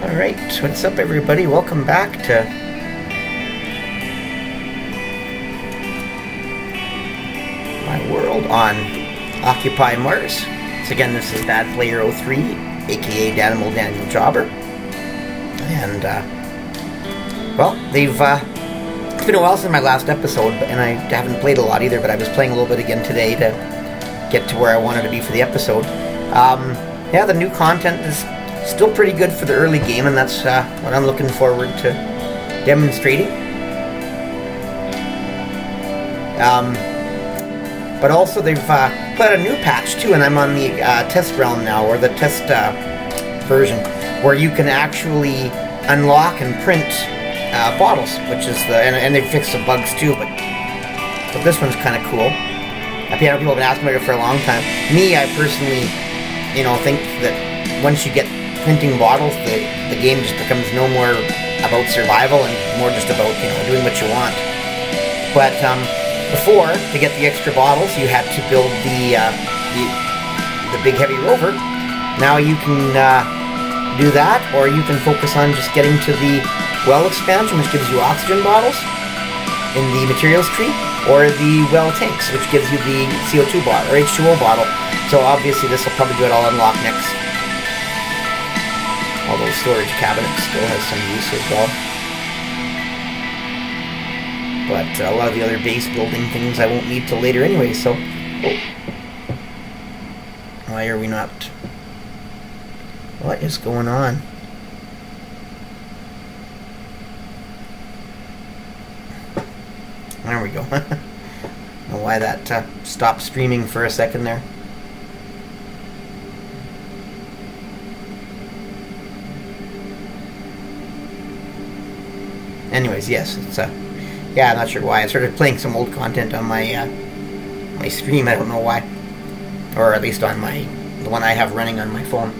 Alright, what's up everybody? Welcome back to my world on Occupy Mars. So again, this is Badplayer03, aka DanimalDanielJobber. And, well, it's been a while since my last episode, and I haven't played a lot either, but I was playing a little bit again today to get to where I wanted to be for the episode. Yeah, the new content is still pretty good for the early game, and that's what I'm looking forward to demonstrating. But also they've put a new patch too, and I'm on the test realm now, or the test version, where you can actually unlock and print bottles, which is and they fixed some bugs too, but this one's kind of cool. People have been asking about it for a long time. Me, I personally, you know, think that once you get printing bottles, the game just becomes no more about survival and more just about, you know, doing what you want. But before, to get the extra bottles, you had to build the big heavy rover. Now you can do that, or you can focus on just getting to the well expansion, which gives you oxygen bottles in the materials tree, or the well tanks, which gives you the CO2 bottle, or H2O bottle. So obviously this will probably do it all unlock next. Although storage cabinet still has some use as well. But a lot of the other base building things I won't need till later anyway, so... Oh. Why are we not... What is going on? There we go. I don't know why that stopped streaming for a second there. Anyways, yes, it's yeah, I'm not sure why. I started playing some old content on my my stream. I don't know why, or at least on the one I have running on my phone.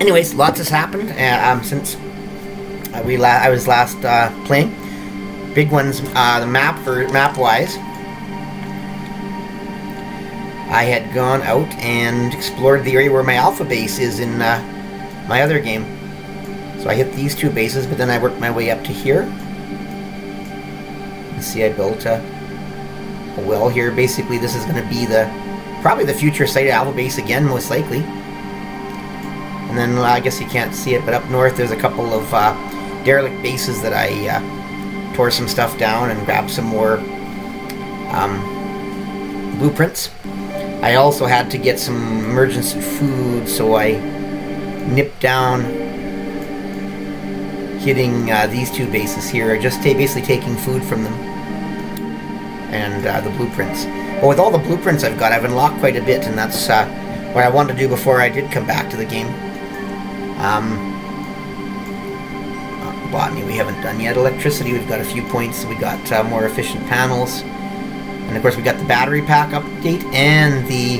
Anyways, lots has happened since I was last playing. Big ones, the map-wise. I had gone out and explored the area where my alpha base is in my other game. So I hit these two bases, but then I worked my way up to here. You see, I built a well here. Basically, this is going to be probably the future site of alpha base again, most likely. And then I guess you can't see it, but up north there's a couple of derelict bases that I tore some stuff down and grabbed some more blueprints. I also had to get some emergency food, so I nipped down, hitting these two bases here, just basically taking food from them, and the blueprints. But with all the blueprints I've got, I've unlocked quite a bit, and that's what I wanted to do before I did come back to the game. Botany we haven't done yet. Electricity, we've got a few points. We got more efficient panels, and of course we got the battery pack update and the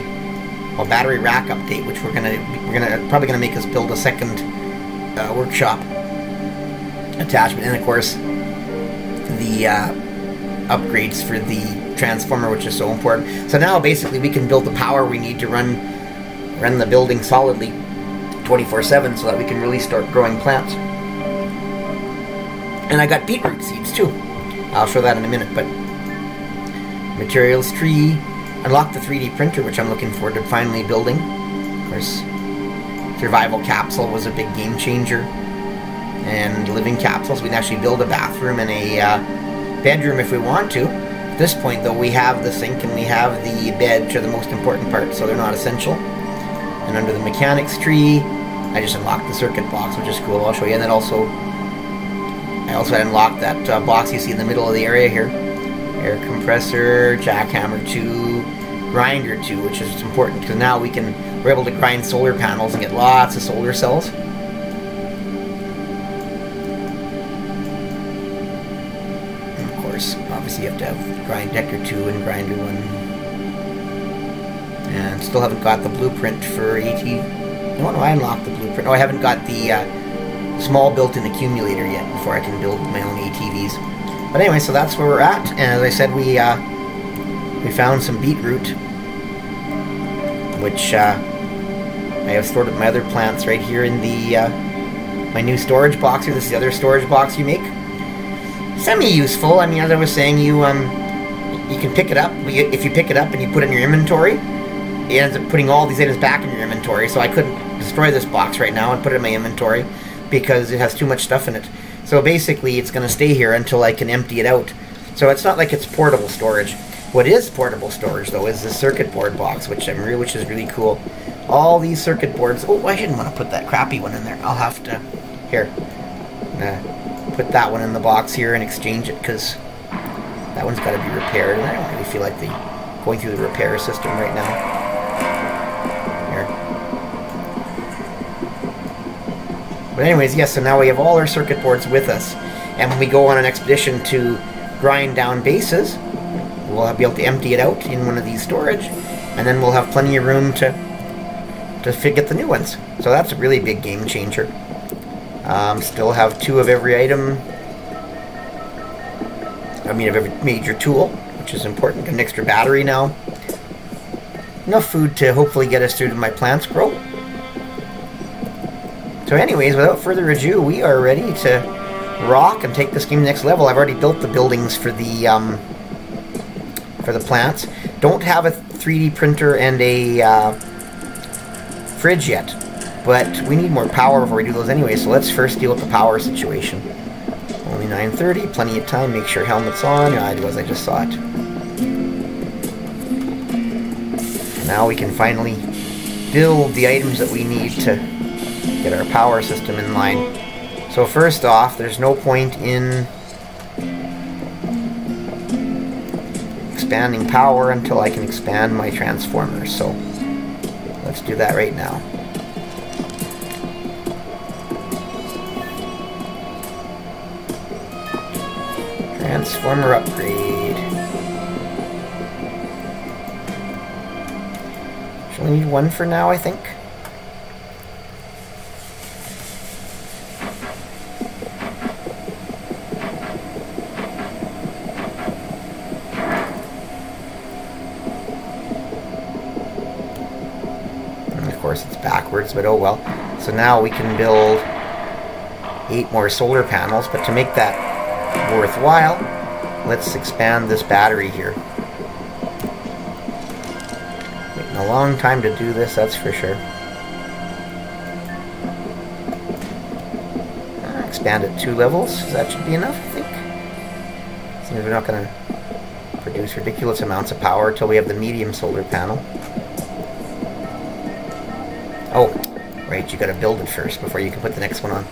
battery rack update, which we're probably gonna make us build a second workshop attachment, and of course the upgrades for the transformer, which is so important. So now basically we can build the power we need to run the building solidly 24/7, so that we can really start growing plants. And I got beetroot seeds too. I'll show that in a minute. But materials tree, unlock the 3D printer, which I'm looking forward to finally building. Of course, survival capsule was a big game changer. And living capsules, we can actually build a bathroom and a bedroom if we want to. At this point though, we have the sink and we have the bed, which are the most important parts, so they're not essential. And under the mechanics tree, I just unlocked the circuit box, which is cool. I'll show you. And then I also unlocked that box you see in the middle of the area here. Air compressor, jackhammer 2, grinder 2, which is important because now we're able to grind solar panels and get lots of solar cells. Obviously you have to have grind decker 2 and grinder 1. And still haven't got the blueprint for AT... No, I unlocked the blueprint. No, I haven't got the small built-in accumulator yet before I can build my own ATVs. But anyway, so that's where we're at. And as I said, we found some beetroot, which I have stored up my other plants right here in the my new storage box here. This is the other storage box you make. Semi-useful. I mean, as I was saying, you can pick it up. If you pick it up and you put it in your inventory, it ends up putting all these items back in your inventory. So I couldn't destroy this box right now and put it in my inventory because it has too much stuff in it. So basically, it's going to stay here until I can empty it out. So it's not like it's portable storage. What is portable storage, though, is the circuit board box, which is really cool. All these circuit boards... Oh, I didn't want to put that crappy one in there. I'll have to... Here. Put that one in the box here and exchange it, because that one's got to be repaired, and I don't really feel like going through the repair system right now. Here. But anyways, yes, so now we have all our circuit boards with us, and when we go on an expedition to grind down bases, we'll be able to empty it out in one of these storage, and then we'll have plenty of room to get the new ones. So that's a really big game changer. Still have two of every item. I mean, of every major tool, which is important. Got an extra battery now. Enough food to hopefully get us through to my plants grow. So anyways, without further ado, we are ready to rock and take this game to the next level. I've already built the buildings for the plants. Don't have a 3D printer and a fridge yet, but we need more power before we do those anyway, so let's first deal with the power situation. Only 9:30, plenty of time. Make sure helmet's on. Yeah, it was, I just saw it. Now we can finally build the items that we need to get our power system in line. So first off, there's no point in expanding power until I can expand my transformers, so let's do that right now. Transformer upgrade. Should we need one for now, I think? It's backwards, but oh well. So now we can build 8 more solar panels, but to make that worthwhile, let's expand this battery here. Waiting a long time to do this, that's for sure. Expand it 2 levels, so that should be enough, I think. Seems we're not going to produce ridiculous amounts of power until we have the medium solar panel. Oh, right, you gotta build it first before you can put the next one on.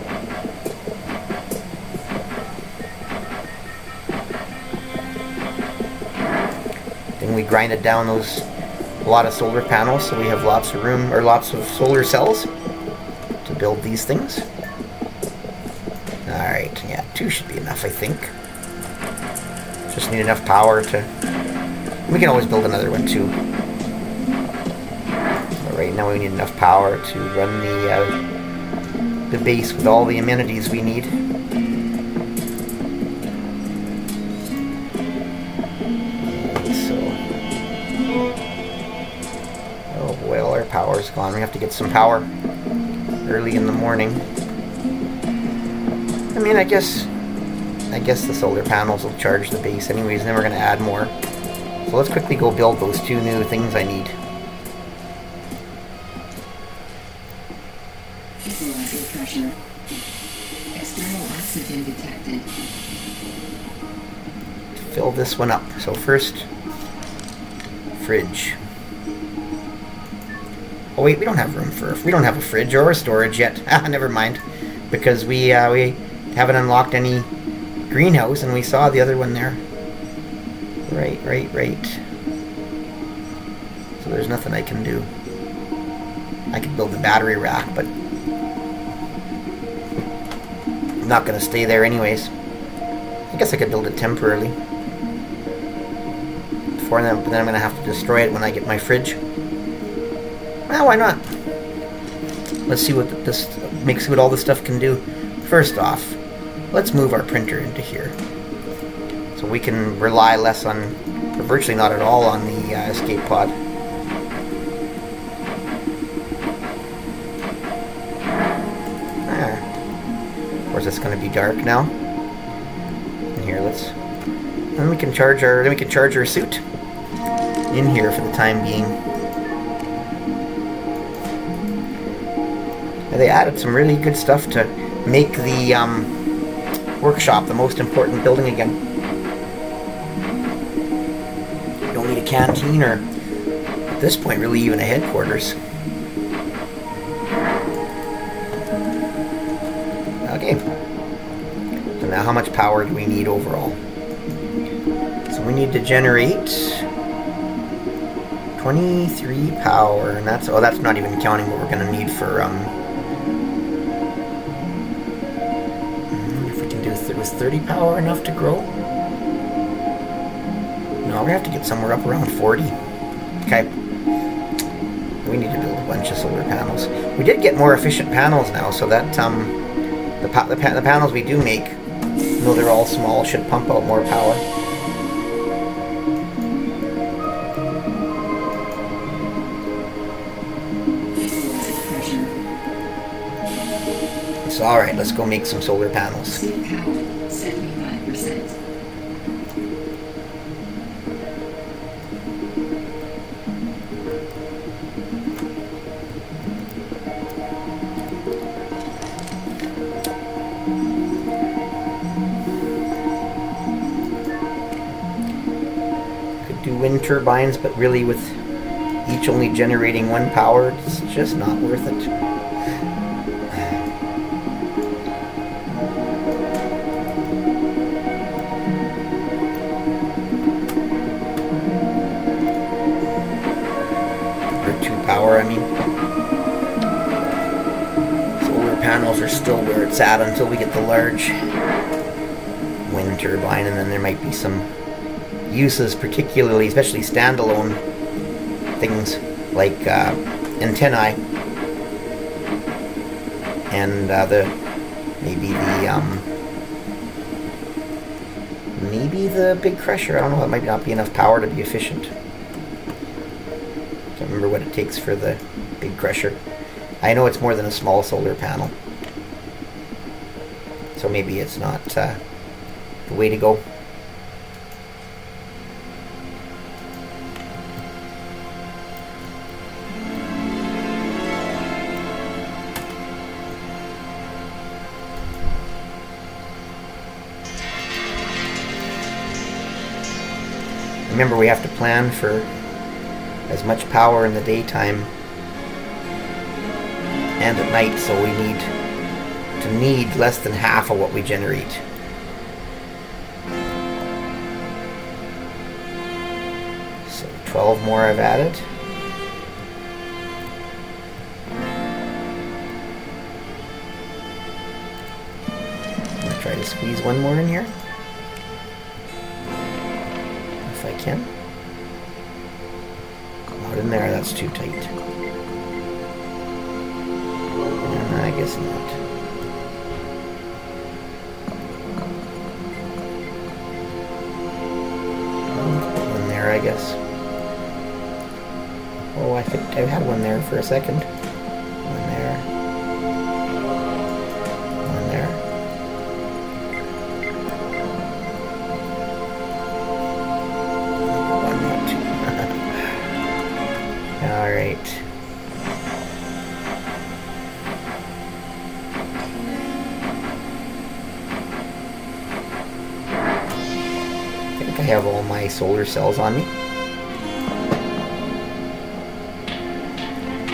Then we grinded down a lot of solar panels, so we have lots of room, or lots of solar cells to build these things. Alright, yeah, 2 should be enough, I think. Just need enough power to... We can always build another one, too. Right now we need enough power to run the base with all the amenities we need. And so, oh boy, all our power's gone. We have to get some power early in the morning. I mean, I guess the solar panels will charge the base anyways, and then we're going to add more. So let's quickly go build those 2 new things I need. Fill this one up. So first, fridge. Oh wait, we don't have room for. We don't have a fridge or a storage yet. Never mind, because we haven't unlocked any greenhouse, and we saw the other one there. Right. So there's nothing I can do. I could build the battery rack, but I'm not gonna stay there anyways. I guess I could build it temporarily. Before then, but then I'm going to have to destroy it when I get my fridge. Well, why not? Let's see what what all this stuff can do. First off, let's move our printer into here, so we can rely less on, or virtually not at all, on the escape pod. Or is this gonna be dark now? In here, let's. Then we can charge our. Then we can charge our suit. In here for the time being. And they added some really good stuff to make the workshop the most important building again. You don't need a canteen or, at this point, really even a headquarters. Okay. So now how much power do we need overall? So we need to generate 23 power, and that's, oh, that's not even counting what we're gonna need for, if we can do, was 30 power enough to grow? No, we have to get somewhere up around 40. Okay. We need to build a bunch of solar panels. We did get more efficient panels now, so that, the panels we do make, though they're all small, should pump out more power. So alright, let's go make some solar panels. Wind turbines, but really with each only generating one power, it's just not worth it. Or two power, I mean. Solar panels are still where it's at until we get the large wind turbine, and then there might be some uses, particularly, especially standalone things like antennae and maybe the big crusher. I don't know. That might not be enough power to be efficient. Can't remember what it takes for the big crusher. I know it's more than a small solar panel, so maybe it's not the way to go. Remember, we have to plan for as much power in the daytime and at night, so we need to need less than half of what we generate. So 12 more I've added. I'm gonna try to squeeze one more in here. Can. Not in there, that's too tight. And I guess not. One there, I guess. Oh, I think I had one there for a second. One there. One there. I have all my solar cells on me.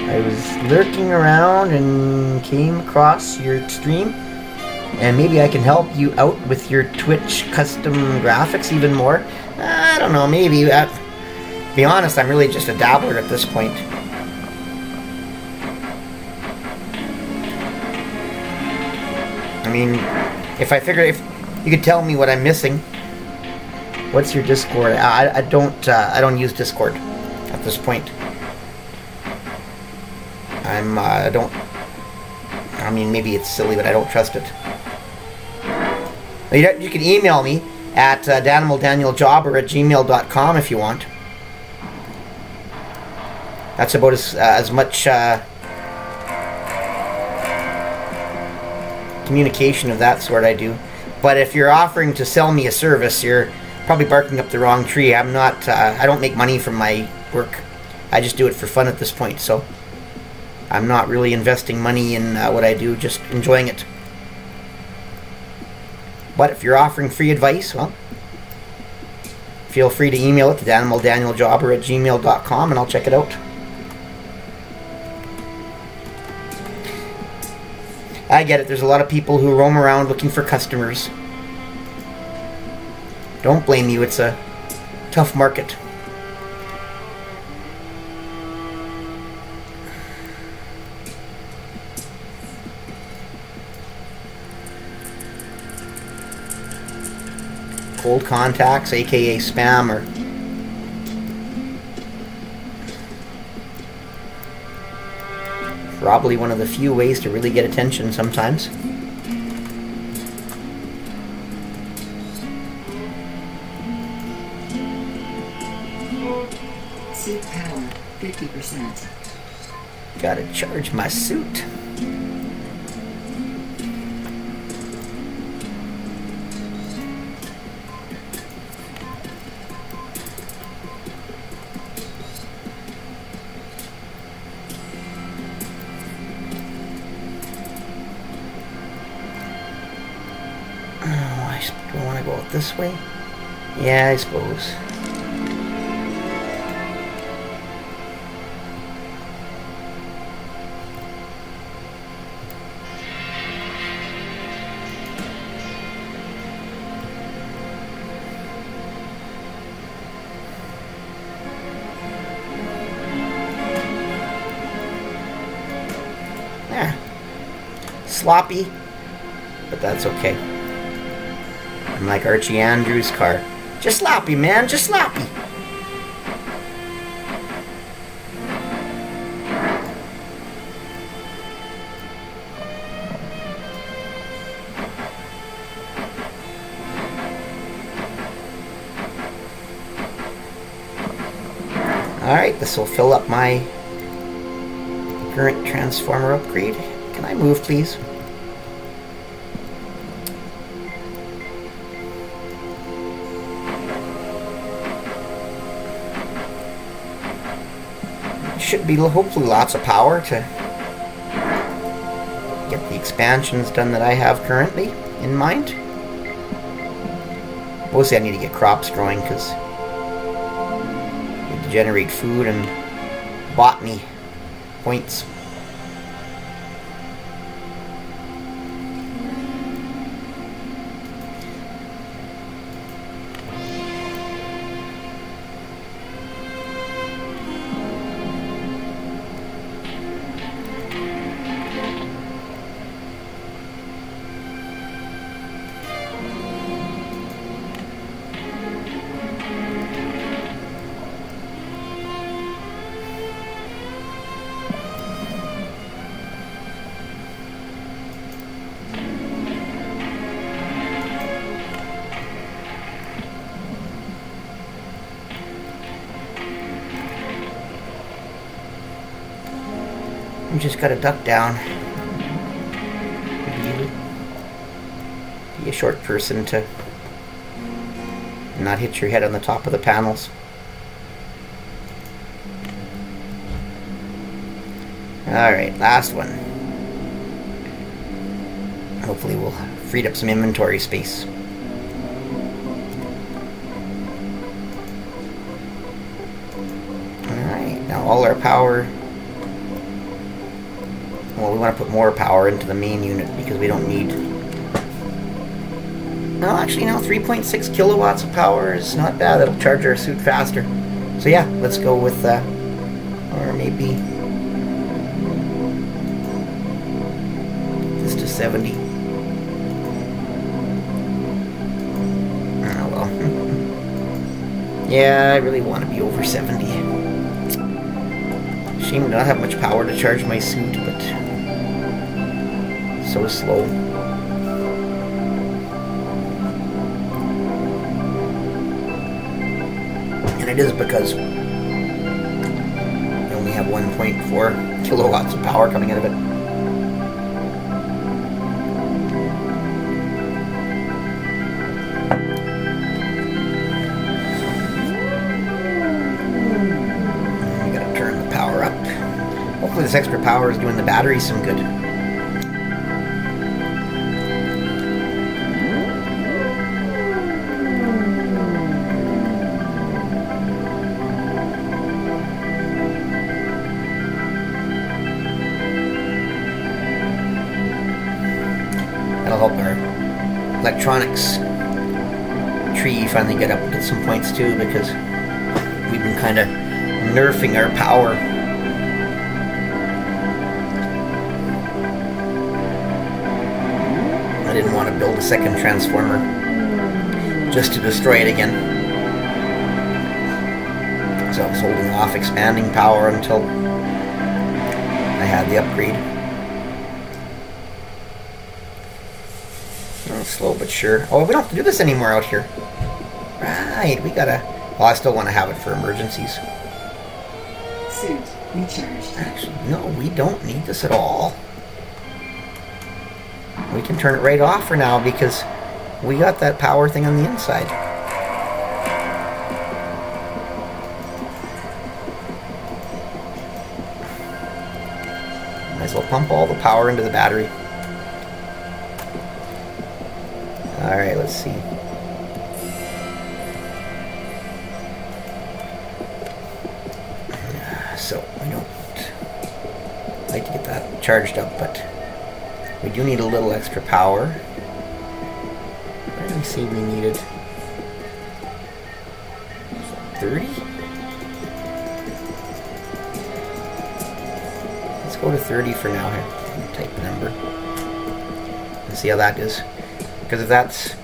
I was lurking around and came across your stream, and maybe I can help you out with your Twitch custom graphics even more. I don't know, maybe. To be honest, I'm really just a dabbler at this point. I mean, if you could tell me what I'm missing. What's your Discord? I don't use Discord at this point. I mean, maybe it's silly, but I don't trust it. You can email me at DanimalDanielJobber@gmail.com if you want. That's about as much communication of that sort I do. But if you're offering to sell me a service, you're probably barking up the wrong tree. I'm not, I don't make money from my work. I just do it for fun at this point, so I'm not really investing money in what I do, just enjoying it. But if you're offering free advice, well, feel free to email it to DanimalDanielJobber@gmail.com and I'll check it out. I get it, there's a lot of people who roam around looking for customers. Don't blame you, it's a tough market. Cold contacts, aka spam, or probably one of the few ways to really get attention sometimes. Suit power, 50%. Gotta charge my suit. This way? Yeah, I suppose. There. Sloppy, but that's okay. I'm like Archie Andrews' car. Just sloppy, man, just sloppy. Alright, this will fill up my current transformer upgrade. Can I move, please? Should be hopefully lots of power to get the expansions done that I have currently in mind. Mostly I need to get crops growing because I need to generate food and botany points. We just gotta duck down. Be a short person to not hit your head on the top of the panels. Alright, last one. Hopefully we'll free up some inventory space. Alright, now all our power. Well, we want to put more power into the main unit because we don't need... No, actually, no, 3.6 kilowatts of power is not bad. That'll charge our suit faster. So yeah, let's go with that. Or maybe... This to 70. Oh, well. Yeah, I really want to be over 70. Shame to not have much power to charge my suit, but... so slow. And it is because we only have 1.4 kilowatts of power coming out of it. this extra power is doing the battery some good. That'll help our electronics tree finally get up at some points too, because we've been kind of nerfing our power. I didn't want to build a second transformer just to destroy it again, so I was holding off expanding power until I had the upgrade. Slow but sure. Oh, we don't have to do this anymore out here. Right, we gotta... Well, I still want to have it for emergencies. Suit recharged. Actually, no, we don't need this at all. We can turn it right off for now because we got that power thing on the inside. Might as well pump all the power into the battery. Alright, let's see. So, I don't like to get that charged up, but we do need a little extra power. Where did we say we needed? 30? Let's go to 30 for now here. Type number. Let's see how that is. Because if that's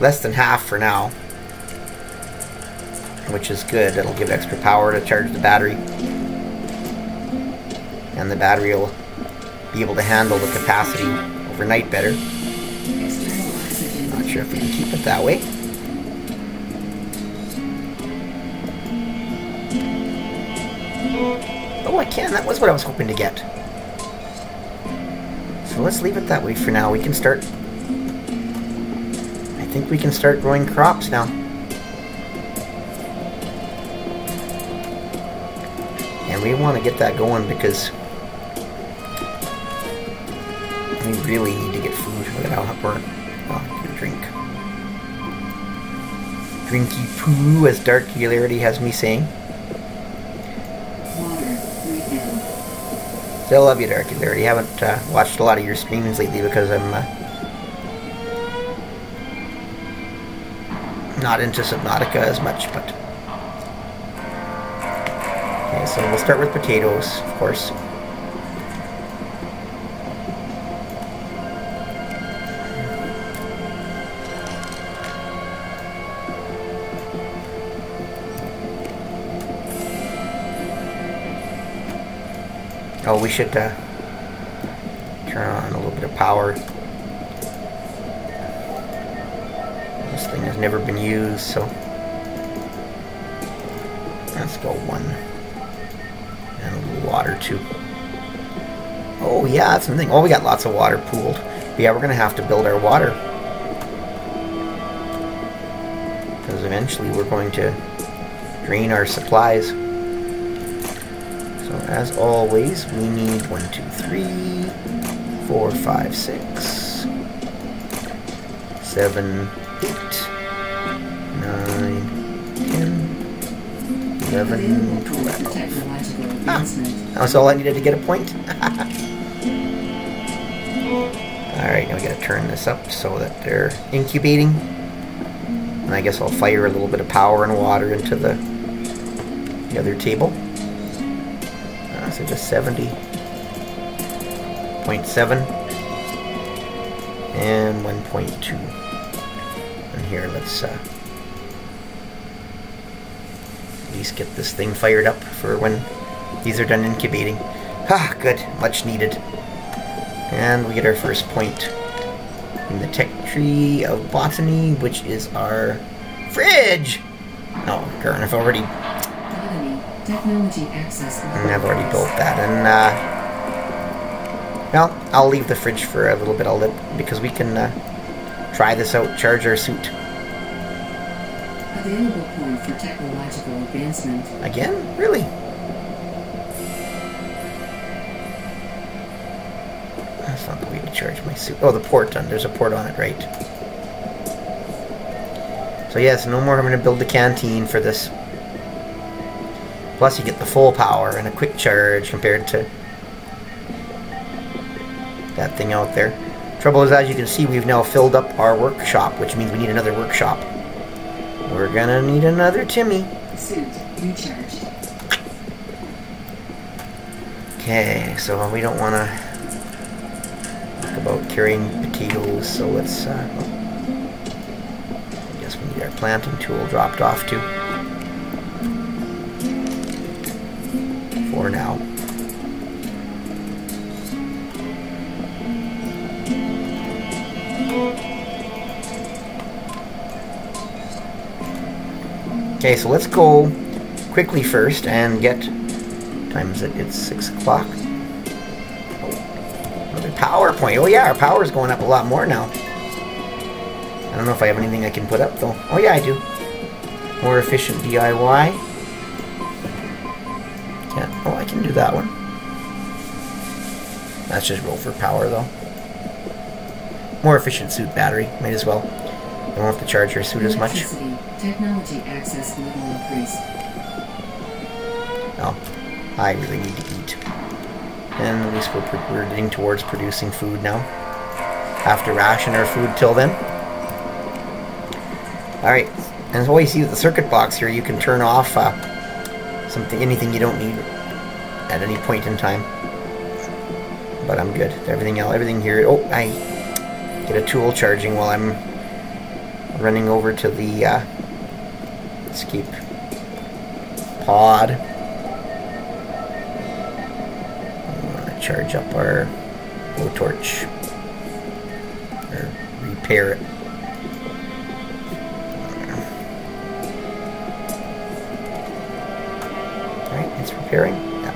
less than half for now, which is good, it'll give extra power to charge the battery, and the battery will be able to handle the capacity overnight better. Not sure if we can keep it that way. Oh, I can. That was what I was hoping to get. So let's leave it that way for now. We can start... I think we can start growing crops now. And we want to get that going because we really need to get food. Look at how we're... Oh, drink. Drinky poo, as Dark Elarity has me saying. Still love you, Dark Elarity. I haven't watched a lot of your streams lately because I'm not into Subnautica as much, but... Okay, so we'll start with potatoes, of course. Oh, we should turn on a little bit of power. This thing has never been used, so let's go one and a little water too. Oh yeah, that's something. Oh, we got lots of water pooled. But yeah, we're gonna have to build our water because eventually we're going to drain our supplies. So as always, we need 1, 2, 3, 4, 5, 6, 7, 8, 9, 10, 11, 12. Ah, that was all I needed to get a point. Alright, now we gotta turn this up so that they're incubating. And I guess I'll fire a little bit of power and water into the other table. So just 70.7 and 1.2. And here, let's at least get this thing fired up for when these are done incubating. Ah, good, much needed. And we get our first point in the tech tree of botany, which is our fridge. Oh, Garn, I've already... Technology access. And I've already built that, and well, I'll leave the fridge for a little bit. I'll let, because we can try this out, charge our suit. Available point for technological advancement. Again? Really? That's not the way to charge my suit. Oh, the port gun. There's a port on it, right? So yes, no more. I'm going to build the canteen for this. Plus, you get the full power and a quick charge compared to that thing out there. Trouble is, as you can see, we've now filled up our workshop, which means we need another workshop. We're gonna need another Timmy. Suit recharged. Okay, so we don't want to talk about carrying potatoes, so let's. I guess we need our planting tool dropped off too. For now. Okay, so let's go quickly first and get. Times it, it's 6 o'clock. Oh, another PowerPoint. Oh yeah, our power's going up a lot more now. I don't know if I have anything I can put up though. Oh yeah, I do. More efficient DIY. Yeah. Oh, I can do that one. That's just roll for power though. More efficient suit battery. Might as well. I won't have to charge her suit as much. Technology access level increased. Oh, I really need to eat. And at least we're getting towards producing food now. Have to ration our food till then. Alright, and as always, you see with the circuit box here, you can turn off anything you don't need at any point in time. But I'm good. Everything here. Oh, I get a tool charging while I'm running over to the escape pod. I'm gonna charge up our blowtorch or repair it. Alright, it's repairing. Yeah.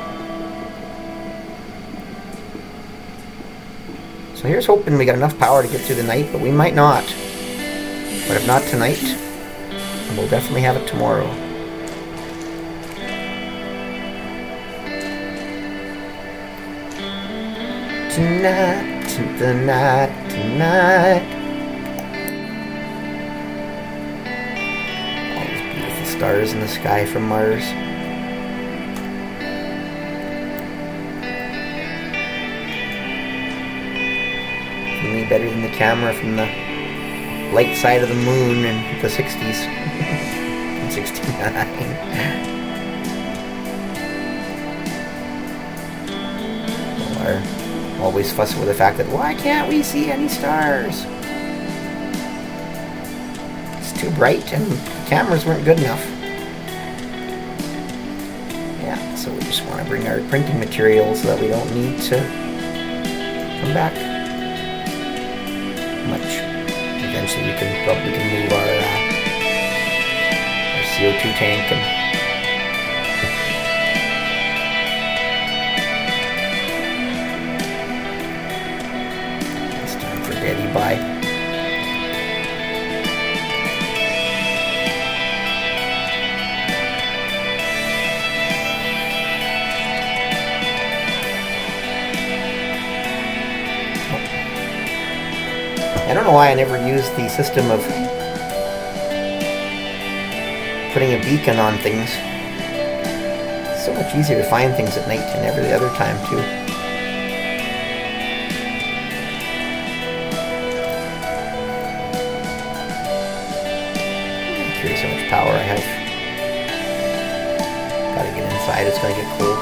So here's hoping we got enough power to get through the night, but we might not. But if not tonight, we'll definitely have it tomorrow. Tonight. All these beautiful stars in the sky from Mars. Really better than the camera from the light side of the moon in the 60s. In 69. Or always fussing with the fact that why can't we see any stars? It's too bright and the cameras weren't good enough. Yeah, so we just want to bring our printing material so that we don't need to come back much. Eventually we can probably move our CO2 tank and it's time for Daddy Buy. I don't know why I never used the system of putting a beacon on things. It's so much easier to find things at night than every other time, too. I'm curious how much power I have. Gotta get inside, it's gonna get cold.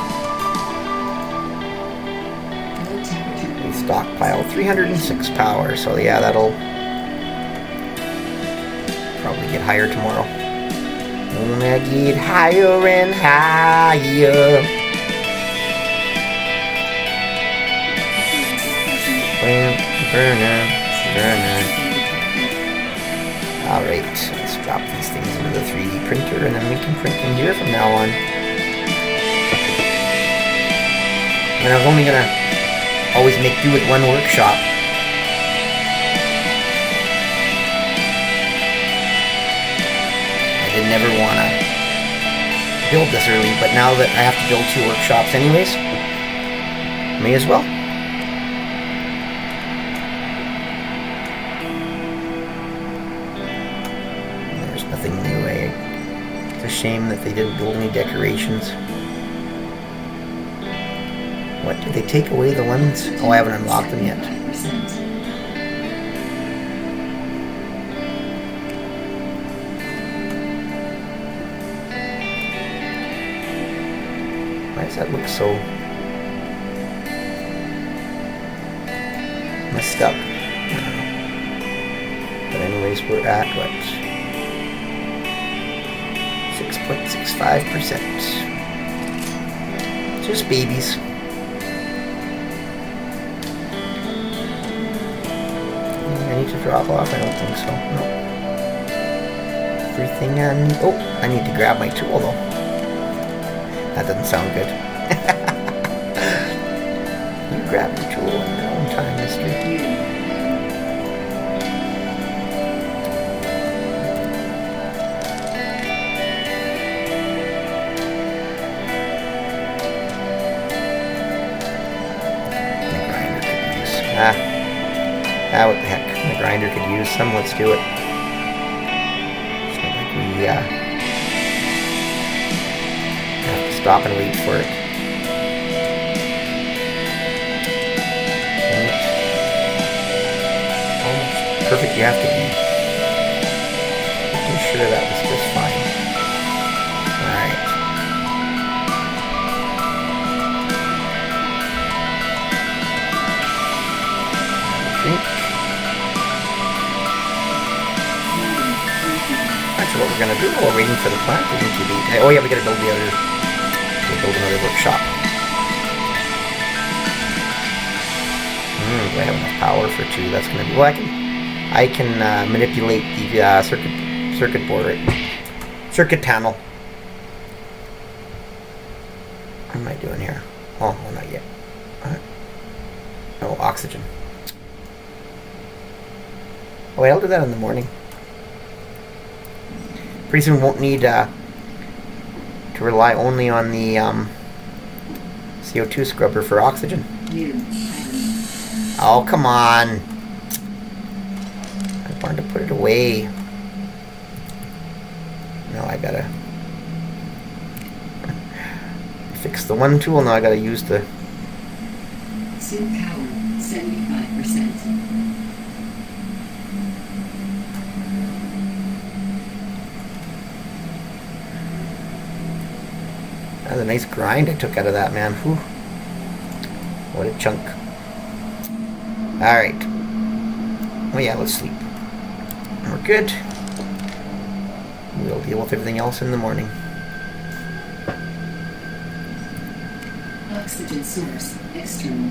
We stockpile 306 power, so yeah, that'll probably get higher tomorrow. I'm gonna get higher and higher. Alright, let's drop these things into the 3D printer and then we can print them here from now on. And I was only gonna always make do with one workshop. I didn't ever want to build this early, but now that I have to build two workshops anyways, may as well. nothing in the way. It's a shame that they didn't build any decorations. What, did they take away the ones? Oh, I haven't unlocked them yet. Why does that look so messed up? But anyways, we're at what? 6.65%. Just babies. I need to drop off, I don't think so. No. Everything I need. Oh, I need to grab my tool though. That doesn't sound good. You grab the tool in your own time, mister. The grinder could use. Ah, what the heck. The grinder could use some. Let's do it. It's not like we, stop and wait for it. Almost perfect, you have to be. Making sure that was just fine. Alright. That's what we're gonna do while we're waiting for the plant to incubate. Oh yeah, we gotta build the other. We'll build another workshop. Do I have enough power for two? That's going to be... Well, I can manipulate the circuit board, right? Circuit panel. What am I doing here? Oh, well, not yet. Oh, oxygen. Oh, wait, I'll do that in the morning. Pretty soon we won't need... to rely only on the CO2 scrubber for oxygen. Oh, come on. I wanted to put it away. Now I gotta fix the one tool. Now I gotta use the... Soon power, 75%. That was a nice grind I took out of that, man. Whew. What a chunk. Alright. Oh yeah, let's sleep. We're good. We'll deal with everything else in the morning. Oxygen source external.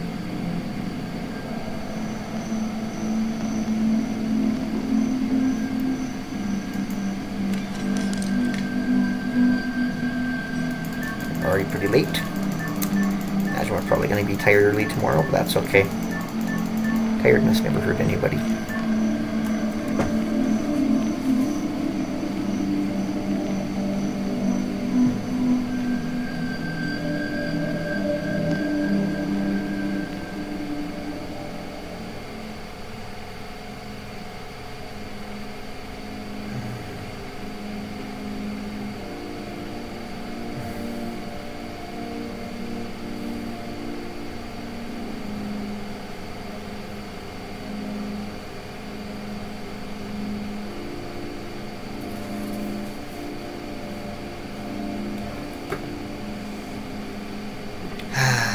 Already pretty late. Imagine we're probably going to be tired early tomorrow, but that's okay. Tiredness never hurt anybody.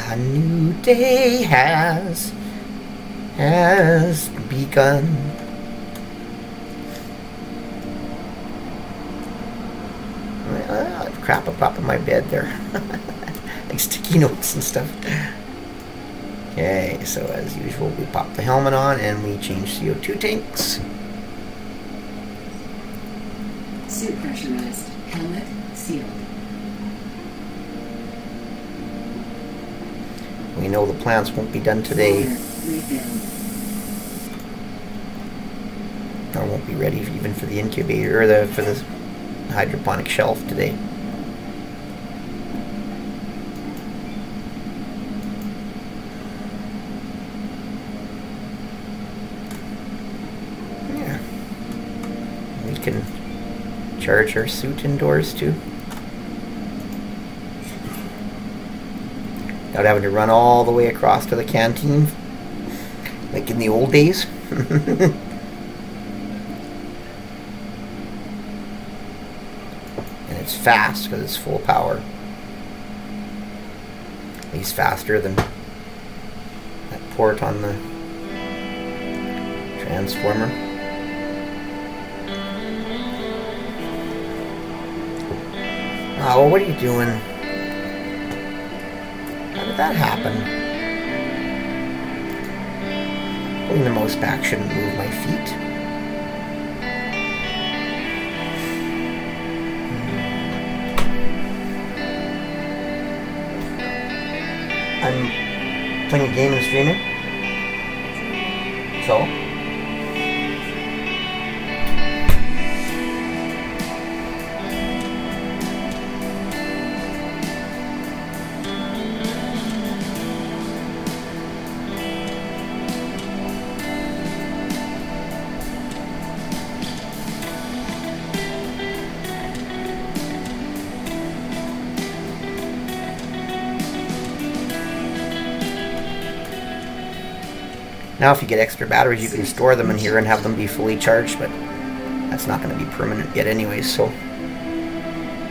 A new day has begun. Crap, I pop in my bed there. Like sticky notes and stuff. Okay, so as usual, we pop the helmet on and we change CO2 tanks. Suit pressurized, helmet sealed. We know the plants won't be done today. Or won't be ready even for the incubator or for the hydroponic shelf today. Yeah. We can charge our suit indoors too. Without having to run all the way across to the canteen, like in the old days. And it's fast because it's full power. At least faster than that port on the transformer. Oh, what are you doing? How did that happen? Pulling the mouse back shouldn't move my feet. I'm playing a game and streaming. So? Now if you get extra batteries, you can store them in here and have them be fully charged, but that's not going to be permanent yet anyway, so...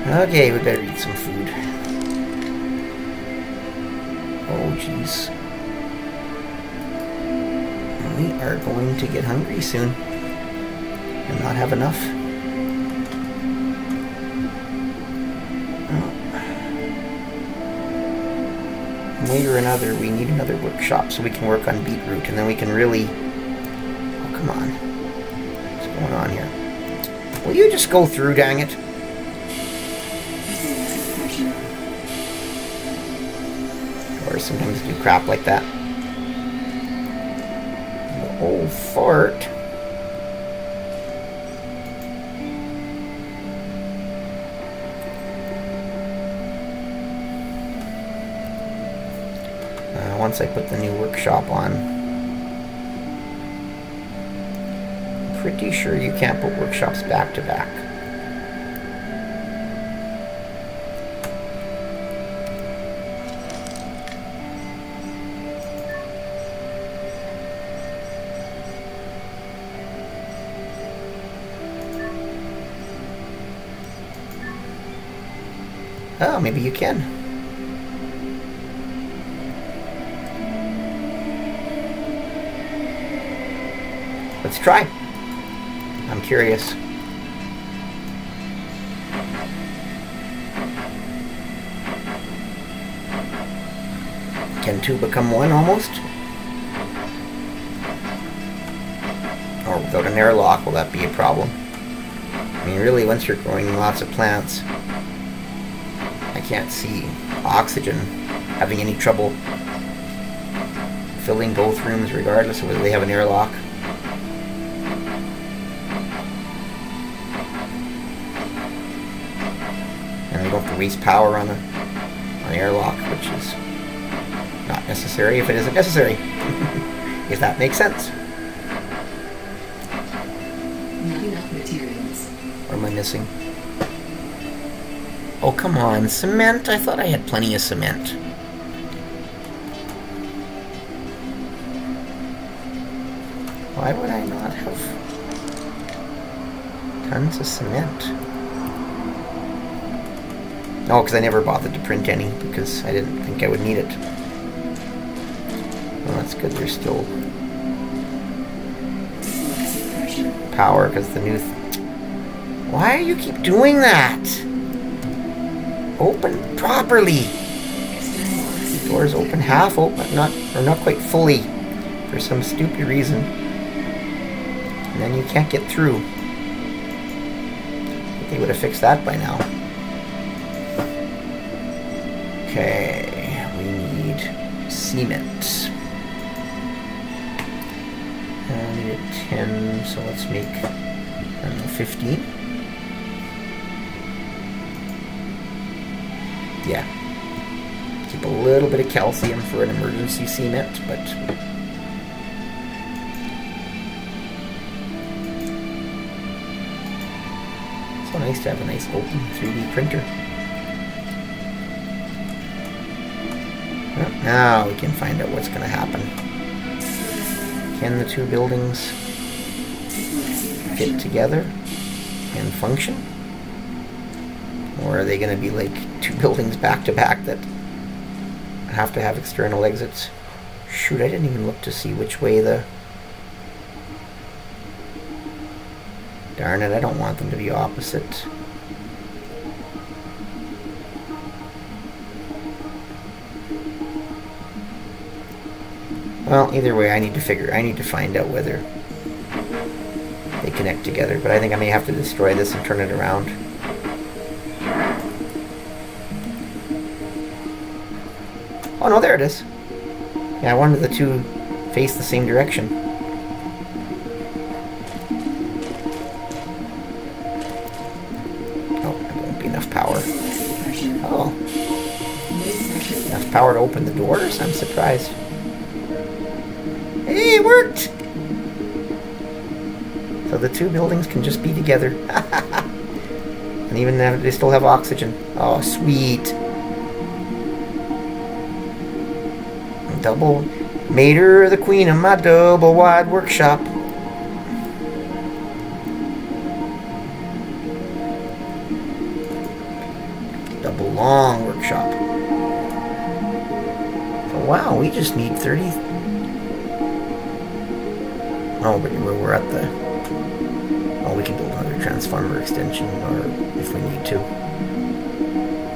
Okay, we better eat some food. Oh, jeez. We are going to get hungry soon and not have enough. Way or another, we need another workshop so we can work on beetroot, and then we can really... Oh, come on. What's going on here? Will you just go through, dang it? Or sometimes do crap like that. The old fart. Once I put the new workshop on. I'm pretty sure you can't put workshops back to back. Oh, maybe you can. Let's try. I'm curious. Can two become one almost? Or without an airlock, will that be a problem? I mean, really, once you're growing lots of plants, I can't see oxygen having any trouble filling both rooms regardless of whether they have an airlock. Waste power on an airlock, which is not necessary if it isn't necessary. If that makes sense. Not enough materials. Or am I missing? Oh, come on, cement! I thought I had plenty of cement. Why would I not have tons of cement? Oh, because I never bothered to print any, because I didn't think I would need it. Well, that's good, there's still power, because the new... Why do you keep doing that? Open properly! The door's open half open, not quite fully, for some stupid reason. And then you can't get through. But they would have fixed that by now. Okay, we need cement. I need 10, so let's make 15. Yeah. Keep a little bit of calcium for an emergency cement, but... So nice to have a nice open 3D printer. Well, now we can find out what's going to happen. Can the two buildings fit together and function? Or are they going to be like two buildings back to back that have to have external exits? Shoot, I didn't even look to see which way the... Darn it, I don't want them to be opposite. Well, either way, I need to find out whether they connect together, but I think I may have to destroy this and turn it around. Oh no, there it is. Yeah, I wanted the two face the same direction. Oh, there won't be enough power. Oh. Enough power to open the doors? I'm surprised. Hey, it worked! So the two buildings can just be together. And even now they still have oxygen. Oh, sweet. Double made her the queen of my double wide workshop. Double long workshop. So wow, we just need 30. Oh, but we're at the... Oh, we can build another transformer extension, or if we need to,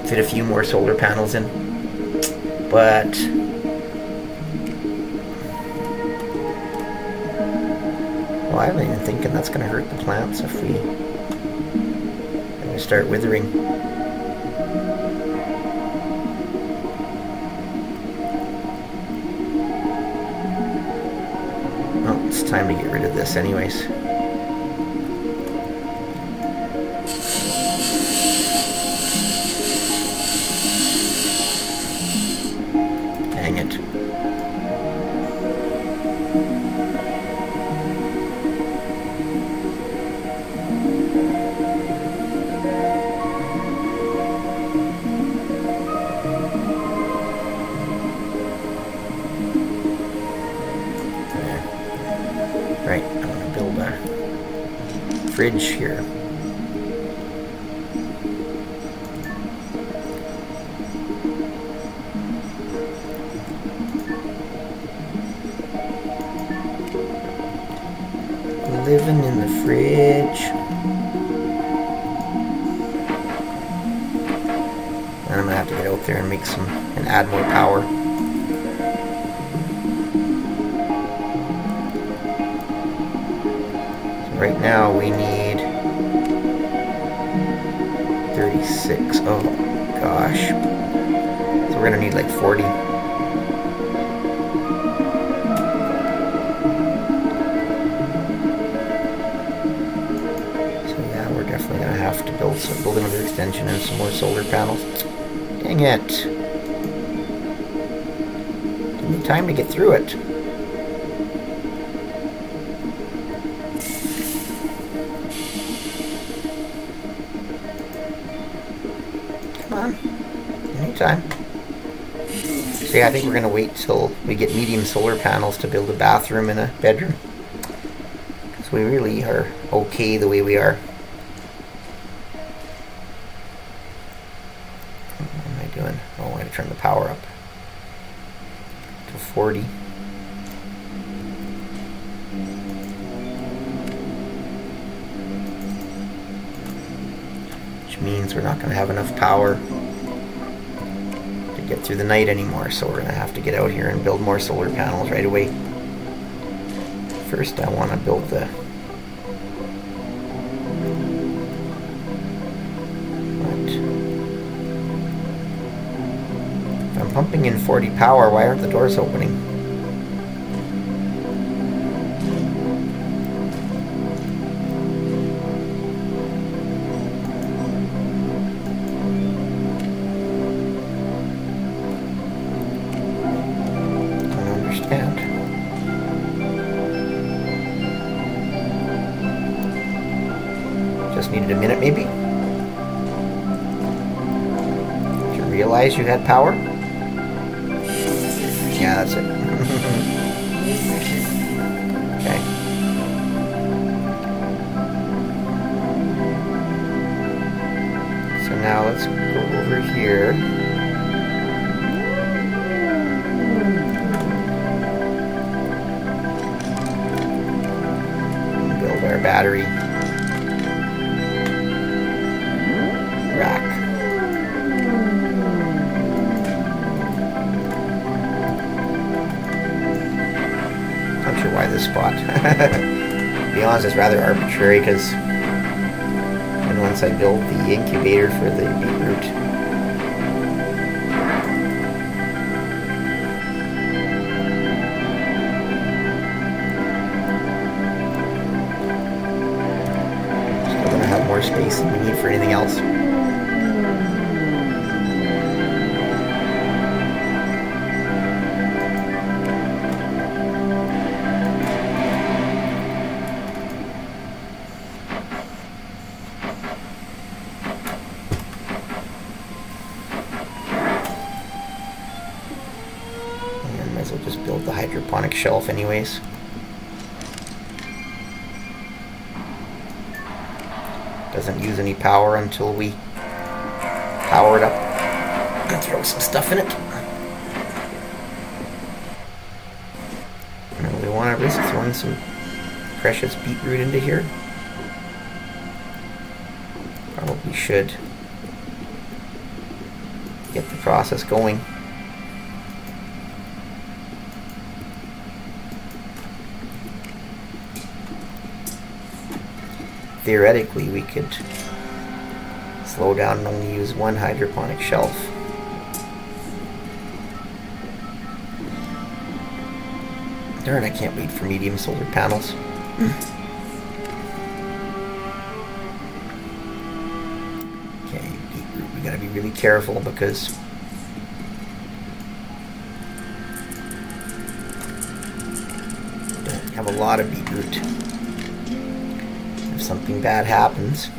fit a few more solar panels in. But I am even thinking that's going to hurt the plants if we start withering. Well, it's time to get rid of this anyways. Dang it. Fridge here. Living in the fridge. And I'm gonna have to get out there and make some and add more power. Right now we need 36. Oh gosh. So we're gonna need like 40. So yeah, we're definitely gonna have to build another extension and some more solar panels. Dang it. Didn't have time to get through it. Time. So yeah, I think we're going to wait till we get medium solar panels to build a bathroom and a bedroom. Because we really are okay the way we are. What am I doing? Oh, I have to turn the power up to 40. Which means we're not going to have enough power get through the night anymore, so we're gonna have to get out here and build more solar panels right away. First I want to build the... What? If I'm pumping in 40 power, why aren't the doors opening? Needed a minute, maybe. realize you had power? Yeah, that's it. Okay. So now let's go over here. Build our battery. Rack. Why this spot? To be honest, it's rather arbitrary because and once I build the incubator for the beetroot, still gonna have more space than we need for anything else. Shelf anyways. Doesn't use any power until we power it up and throw some stuff in it. And we want to risk throwing some precious beetroot into here. Probably should get the process going. Theoretically, we could slow down and only use one hydroponic shelf. Darn, I can't wait for medium solar panels. Okay, we gotta be really careful because we don't have a lot of beetroot. Something bad happens.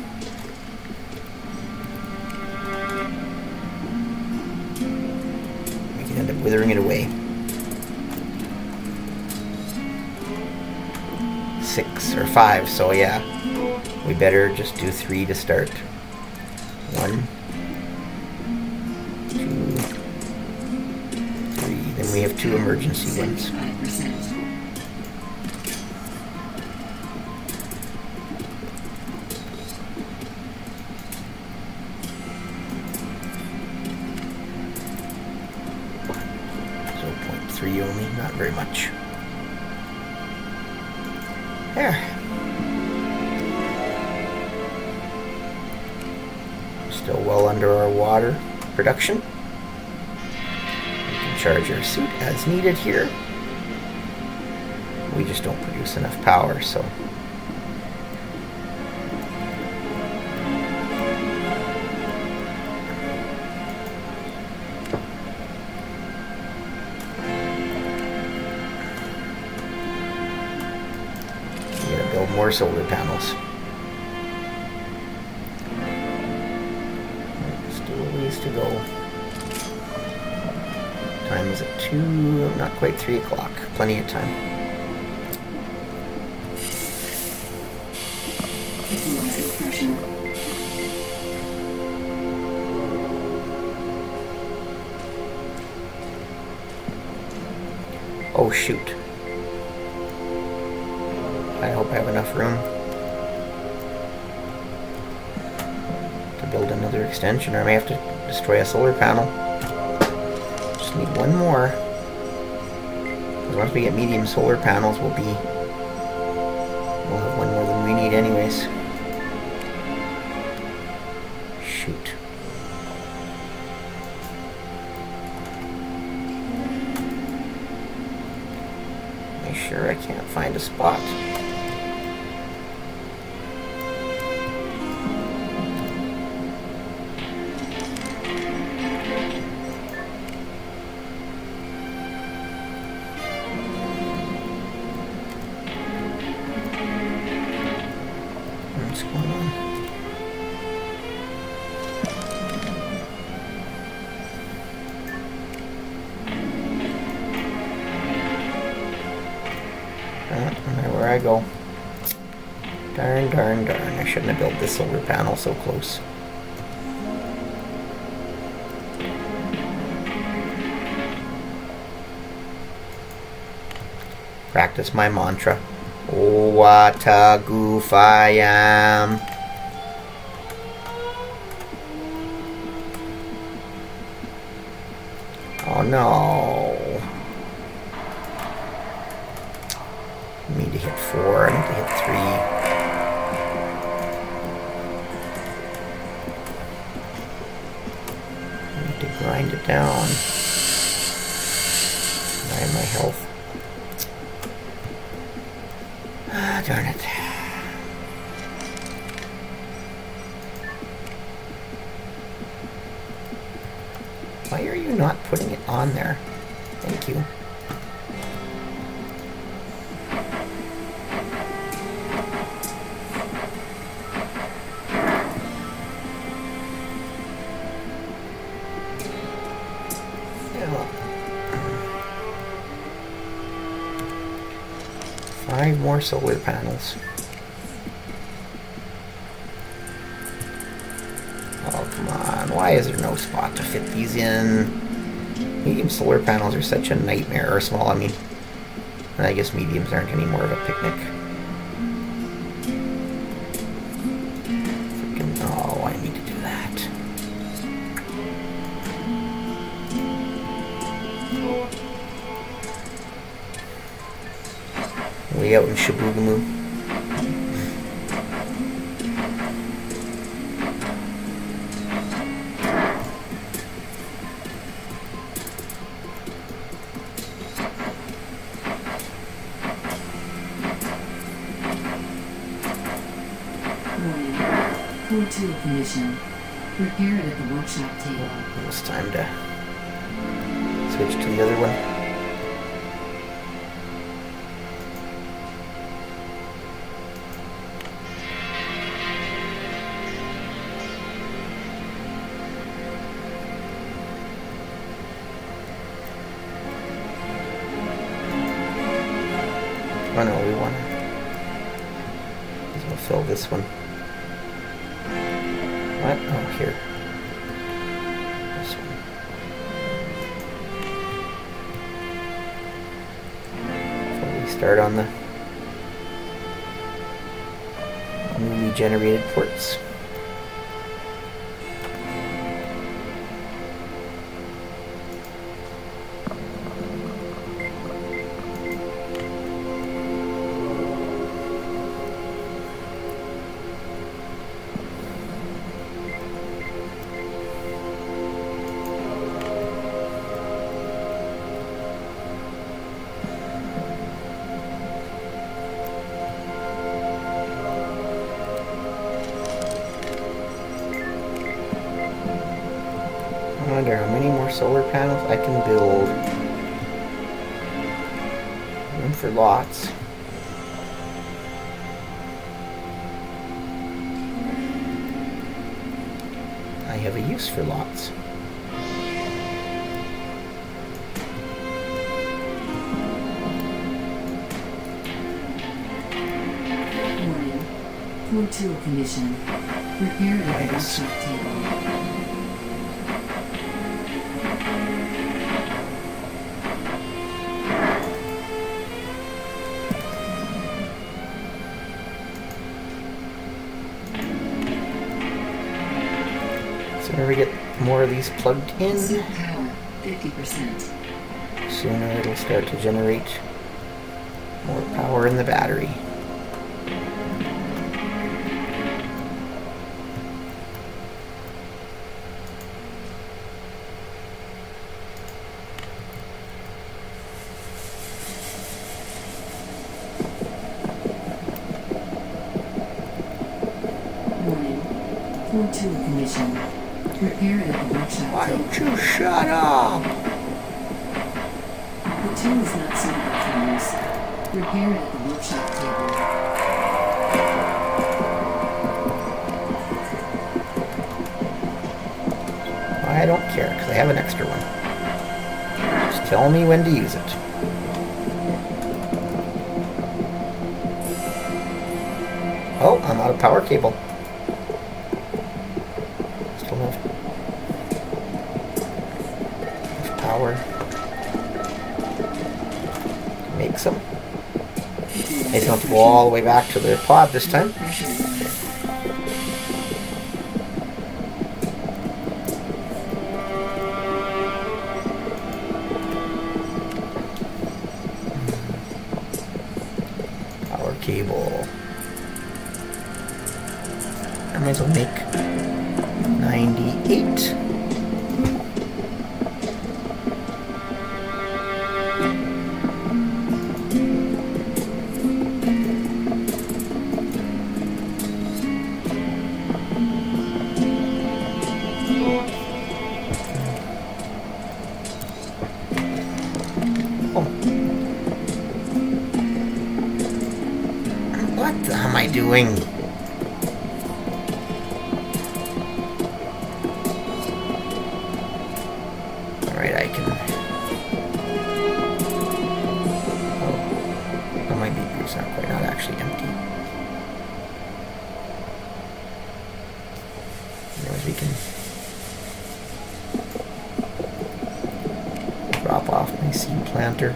We can end up withering it away. 6 or 5, so yeah. We better just do 3 to start. 1, 2, 3. Then we have 2 emergency ones. Very much. There. Still well under our water production. We can charge our suit as needed here. We just don't produce enough power, so solar panels. Still a ways to go. Time is at 2, not quite 3 o'clock. Plenty of time. Oh, shoot. I hope I have enough room to build another extension, or I may have to destroy a solar panel. Just need one more. Because once we get medium solar panels, we'll have one more than we need anyways. Shoot. Make sure I can't find a spot. no matter where I go. Darn, darn, darn. I shouldn't have built this solar panel so close. Practice my mantra. Oh, what a goof I am. Oh no. I need to hit 4, I need to hit 3. I need to grind it down. Grind my health. Ah, darn it. Why are you not putting it on there? Thank you. More solar panels. Oh, come on. Why is there no spot to fit these in? Medium solar panels are such a nightmare. Or small, I mean. And I guess mediums aren't any more of a picnic. Freaking, oh, I need to do that. Way out in Shaboogamoo. Warning. Core 2 permission. Repair it at the workshop table. It's time to switch to the other one. Oh no, we want to fill this one. What? Oh, here. This one. So we start on the newly generated ports. There are many more solar panels I can build. Room for lots. I have a use for lots. Warning. Core 2 condition. Repair the production table. Whenever we get more of these plugged in, power, 50%. Sooner it'll start to generate more power in the battery. Warning, Core 2 condition. Why don't you shut up? The tool is not suitable for use. Repair it at the workshop table. I don't care, because I have an extra one. Just tell me when to use it. Oh, I'm out of power cable. Still don't have power. Make some. I don't have to go all the way back to the pod this time. Cable. I might as well make 98. Doing? Alright, I can... Oh, that might be... It's not quite, not actually empty. Anyways, we can drop off my seed planter.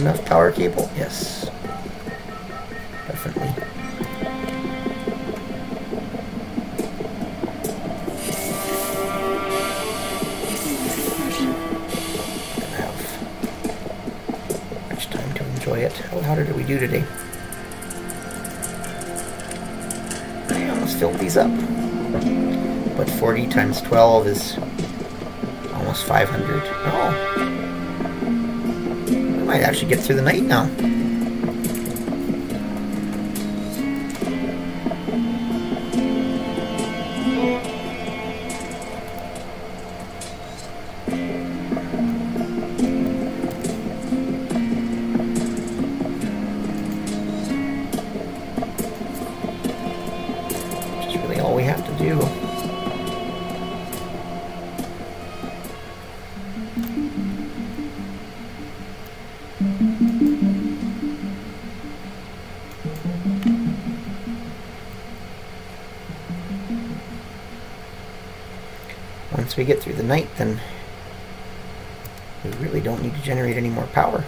Enough power cable? Yes. Definitely. I don't have much time to enjoy it. How did we do today? I almost filled these up. But 40 times 12 is almost 500. Oh. I might actually get through the night now. Which is really all we have to do. Once we get through the night, then we really don't need to generate any more power.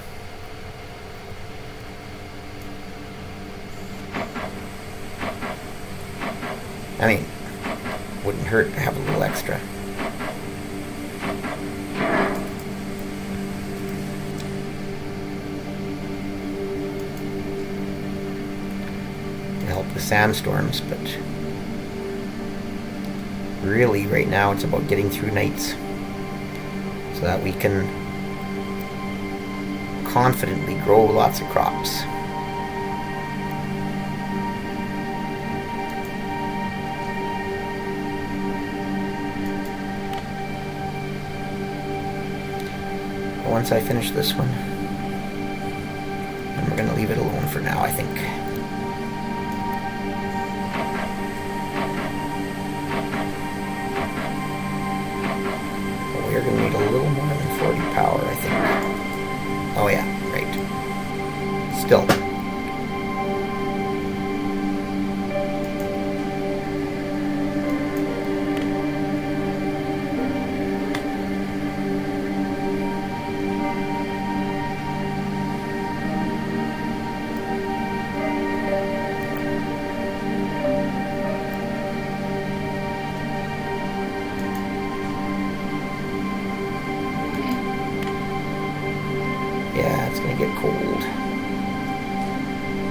I mean, wouldn't hurt to have a little extra. To help with sandstorms, but... really, right now, it's about getting through nights so that we can confidently grow lots of crops. Once I finish this one, then we're going to leave it alone for now, I think. Oh yeah, right. Still.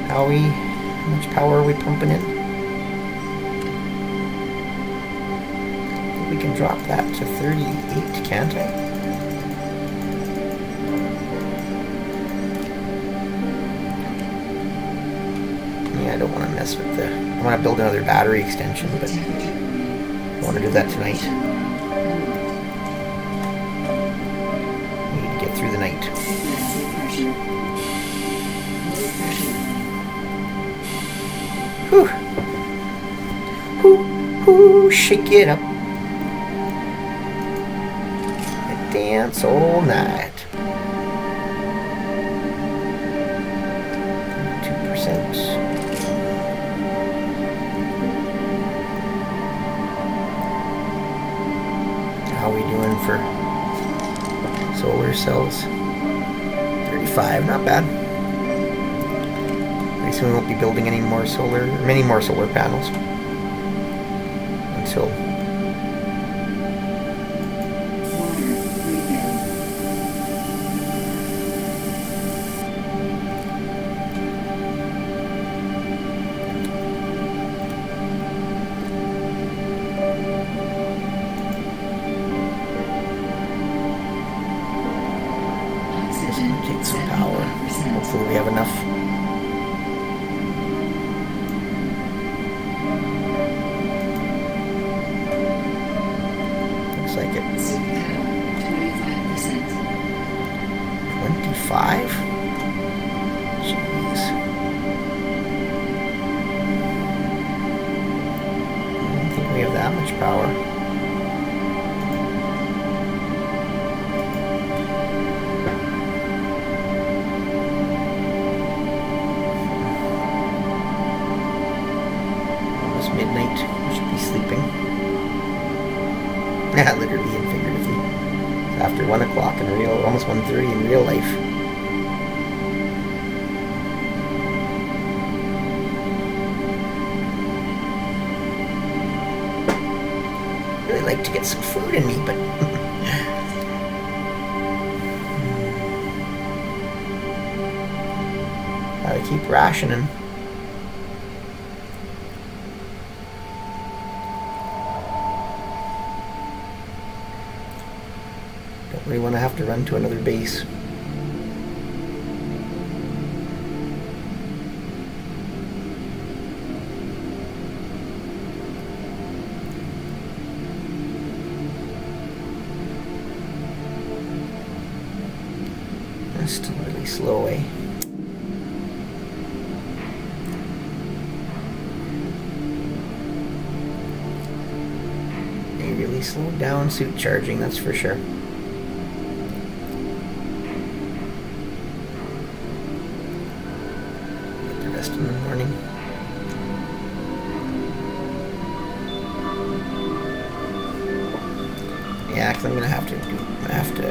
How much power are we pumping in? we can drop that to 38, can't I? Yeah, I don't want to mess with the... I want to build another battery extension, but I don't want to do that tonight. We need to get through the night. Whew. Whew, shake it up. And dance all night. 2%. How are we doing for solar cells? 35, not bad. So we won't be building any more solar, many more solar panels until take some power. Hopefully we have enough. Literally and figuratively. It's after 1 o'clock in real, almost 1:30 in real life. I'd really like to get some food in me, but gotta keep rationing. We want to have to run to another base. That's still really slow, eh? They really slowed down suit charging, that's for sure. In the morning. Yeah, because I'm gonna have to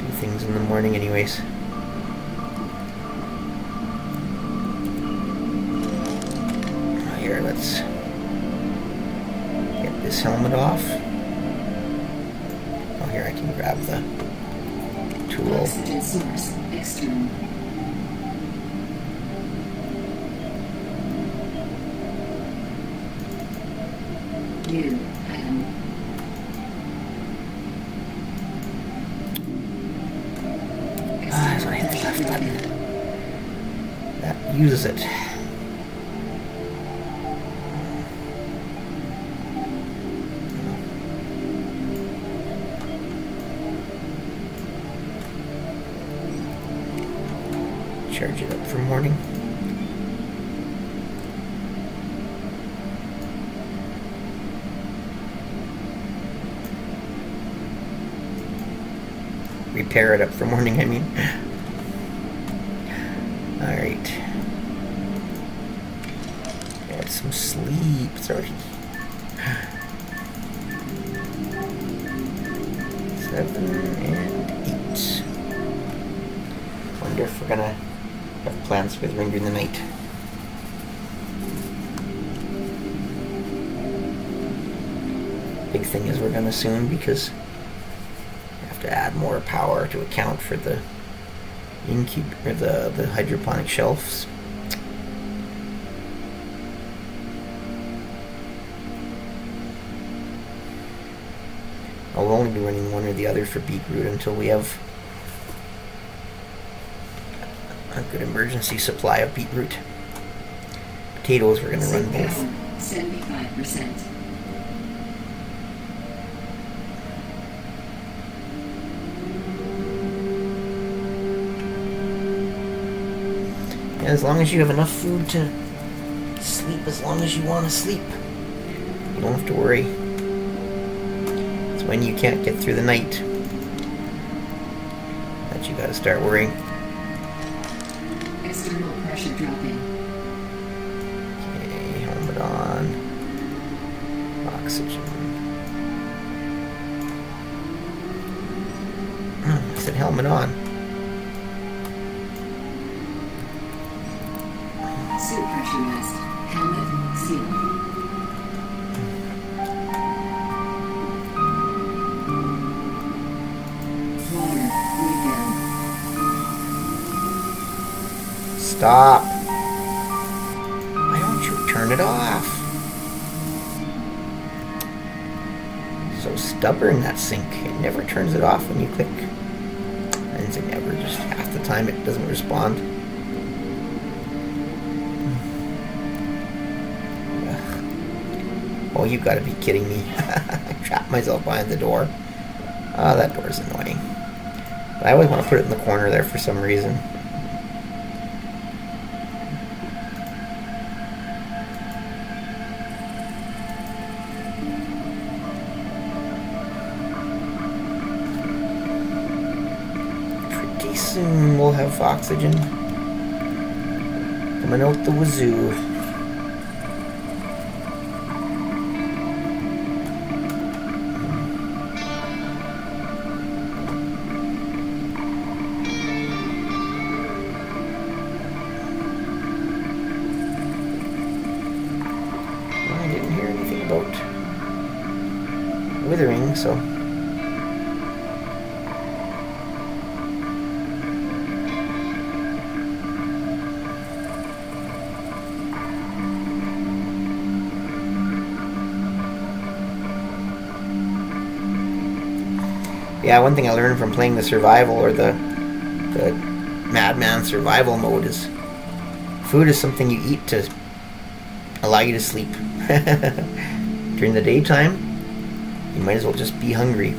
do things in the morning anyways. Here, let's get this helmet off. Oh, here I can grab the tool. Source external. Uses it. Charge it up for morning. Repair it up for morning, I mean. All right. Some sleep, sorry. Seven and eight. Wonder if we're gonna have plans for the ring during the night. Big thing is we're gonna soon, because we have to add more power to account for the incubator, the hydroponic shelves. I'll only be running one or the other for Beetroot until we have a good emergency supply of beetroot. Potatoes, we're going to run both. 75%. As long as you have enough food to sleep as long as you want to sleep, you don't have to worry. It's when you can't get through the night that you gotta start worrying. External pressure dropping. Okay, helmet on. Oxygen. I said helmet on. Stop. Why don't you turn it off? So stubborn, that sink. It never turns it off when you click. And it never, just half the time it doesn't respond. Ugh. Oh, you gotta be kidding me. I trapped myself behind the door. Ah, that door's annoying. But I always want to put it in the corner there for some reason. We'll have oxygen coming out the wazoo. I didn't hear anything about withering, so. Yeah, one thing I learned from playing the survival or the madman survival mode is food is something you eat to allow you to sleep. During the daytime, you might as well just be hungry.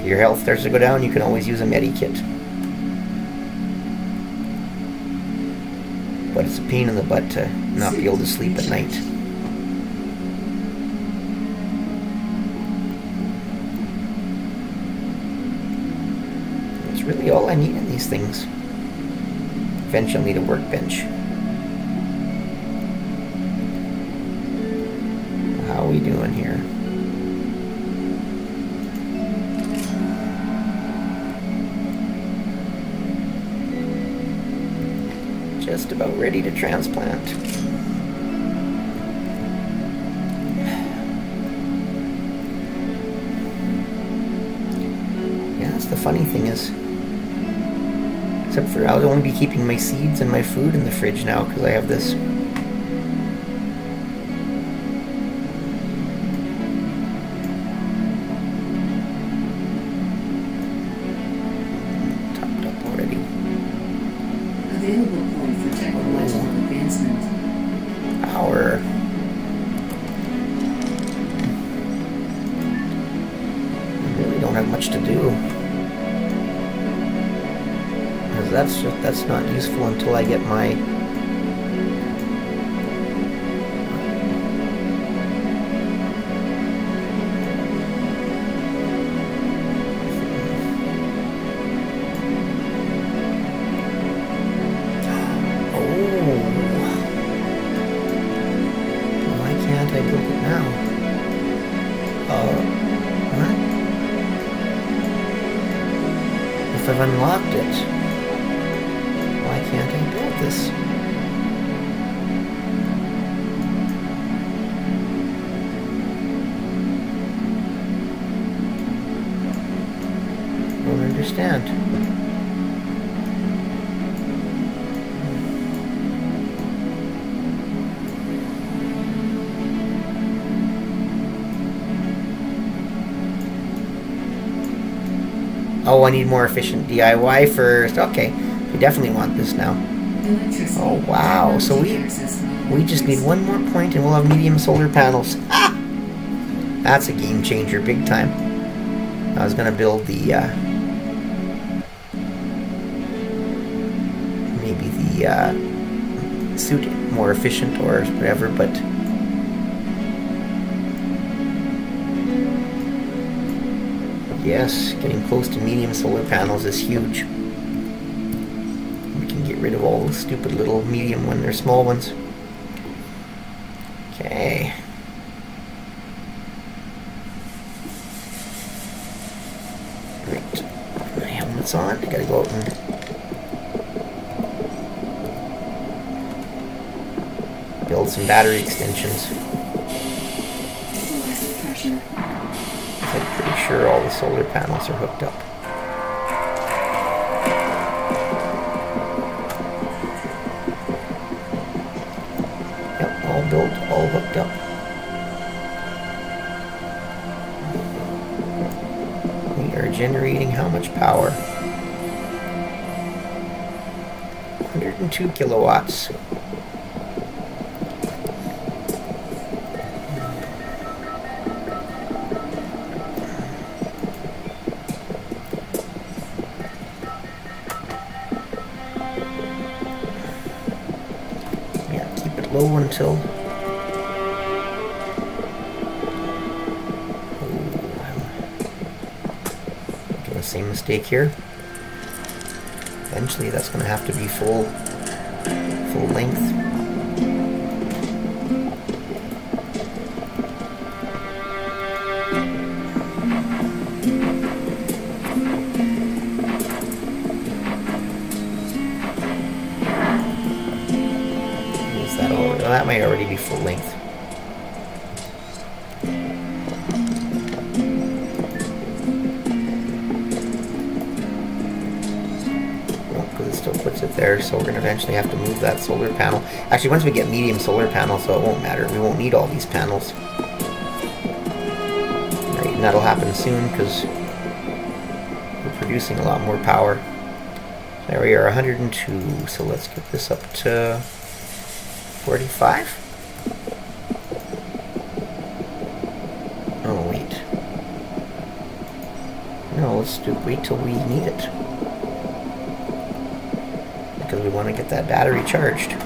If your health starts to go down, you can always use a medikit. But it's a pain in the butt to not be able to sleep at night. Really all I need in these things. Eventually I'll need a workbench. How are we doing here? Just about ready to transplant. Yeah, that's the funny thing is, except for I'll only be keeping my seeds and my food in the fridge now because I have this. Topped up already. Available point for technological advancement. Power. I really don't have much to do. That's not useful until I get my Oh, I need more efficient DIY first. Okay, we definitely want this now. Oh wow, so we just need one more point and we'll have medium solar panels. Ah! That's a game changer, big time. I was gonna build the maybe the suit more efficient or whatever, but yes, getting close to medium solar panels is huge. We can get rid of all the stupid little medium when they're small ones. Okay. Right. My helmet's on. I gotta go out and build some battery extensions. I'm pretty sure all the solar panels are hooked up. Yep, all built, all hooked up. We are generating how much power? 102 kilowatts. Until do the same mistake here. Eventually that's going to have to be full length. Full length. Well, because it still puts it there, so we're going to eventually have to move that solar panel. Actually, once we get medium solar panels, so it won't matter. We won't need all these panels. Right, and that'll happen soon because we're producing a lot more power. There we are, 102. So let's get this up to 45. Oh wait. No, let's wait till we need it. Because we want to get that battery charged.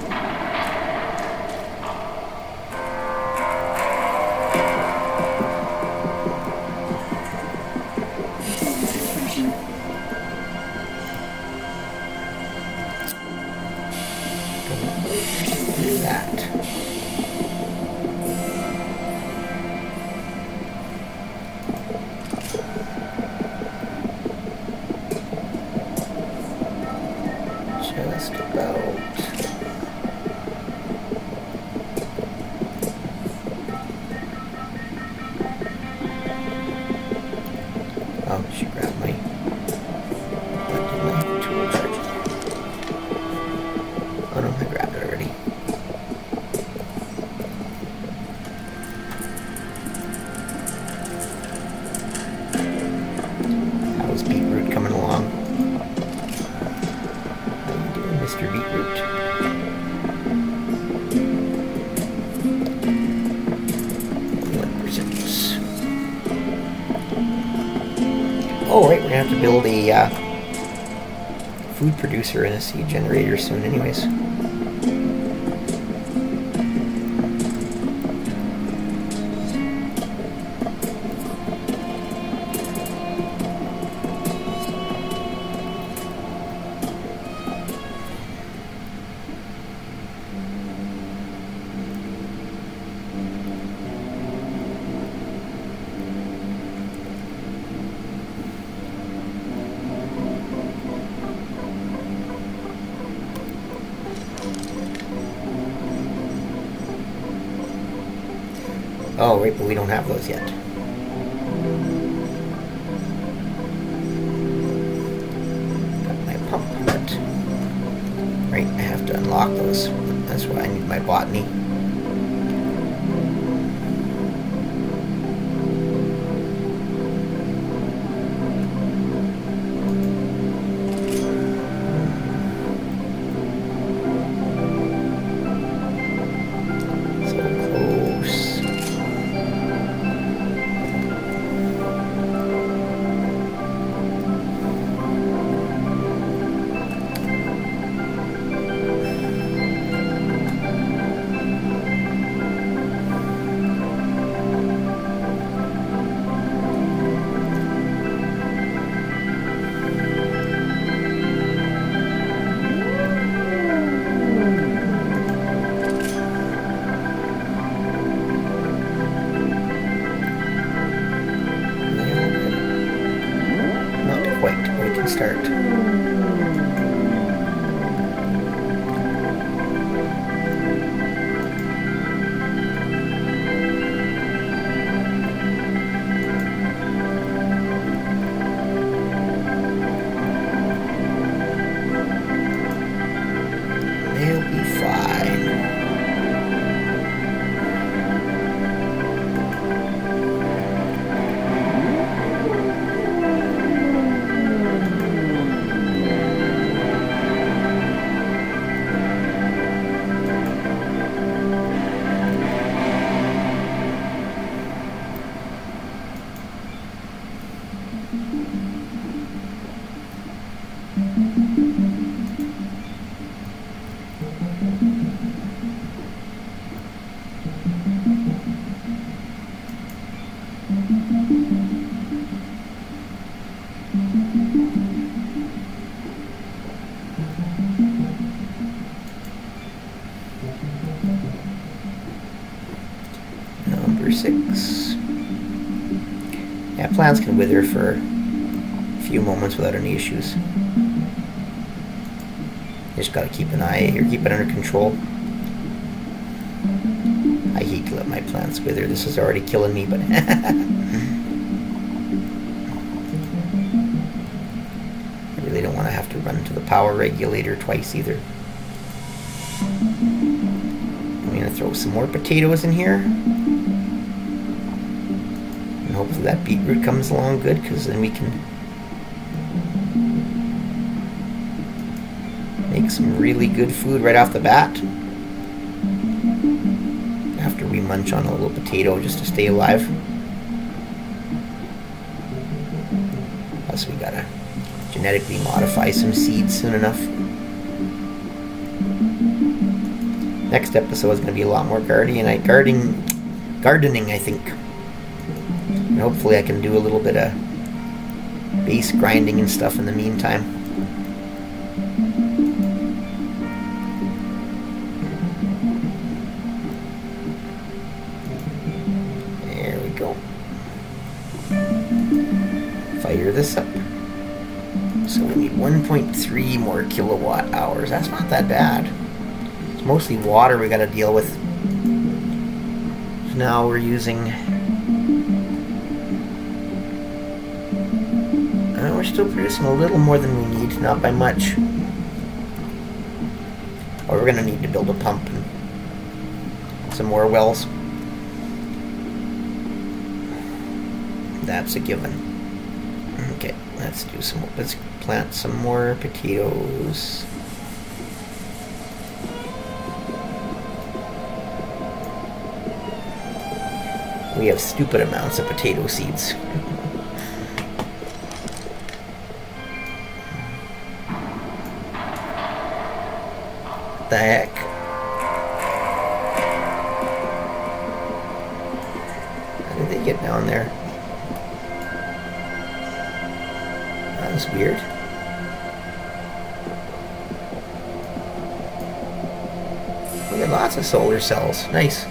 Build a food producer and a seed generator soon anyways. Oh, right, but we don't have those yet. Got my pump, but right, I have to unlock those. That's why I need my botany. start. Number 6. Yeah, plants can wither for a few moments without any issues. You just gotta keep an eye or keep it under control. I hate to let my plants wither. This is already killing me, but I really don't want to have to run to the power regulator twice either. I'm gonna throw some more potatoes in here. And hopefully that beetroot comes along good, because then we can make some really good food right off the bat. We munch on a little potato just to stay alive. Plus we gotta genetically modify some seeds soon enough. Next episode is gonna be a lot more gardening, I think. And hopefully I can do a little bit of base grinding and stuff in the meantime. This up. So we need 1.3 more kilowatt hours. That's not that bad. It's mostly water we gotta deal with. So now we're using... we're still producing a little more than we need, not by much. Or we're gonna need to build a pump and some more wells. That's a given. Okay, let's plant some more potatoes. We have stupid amounts of potato seeds. What the heck? How did they get down there? Weird. We got lots of solar cells. Nice.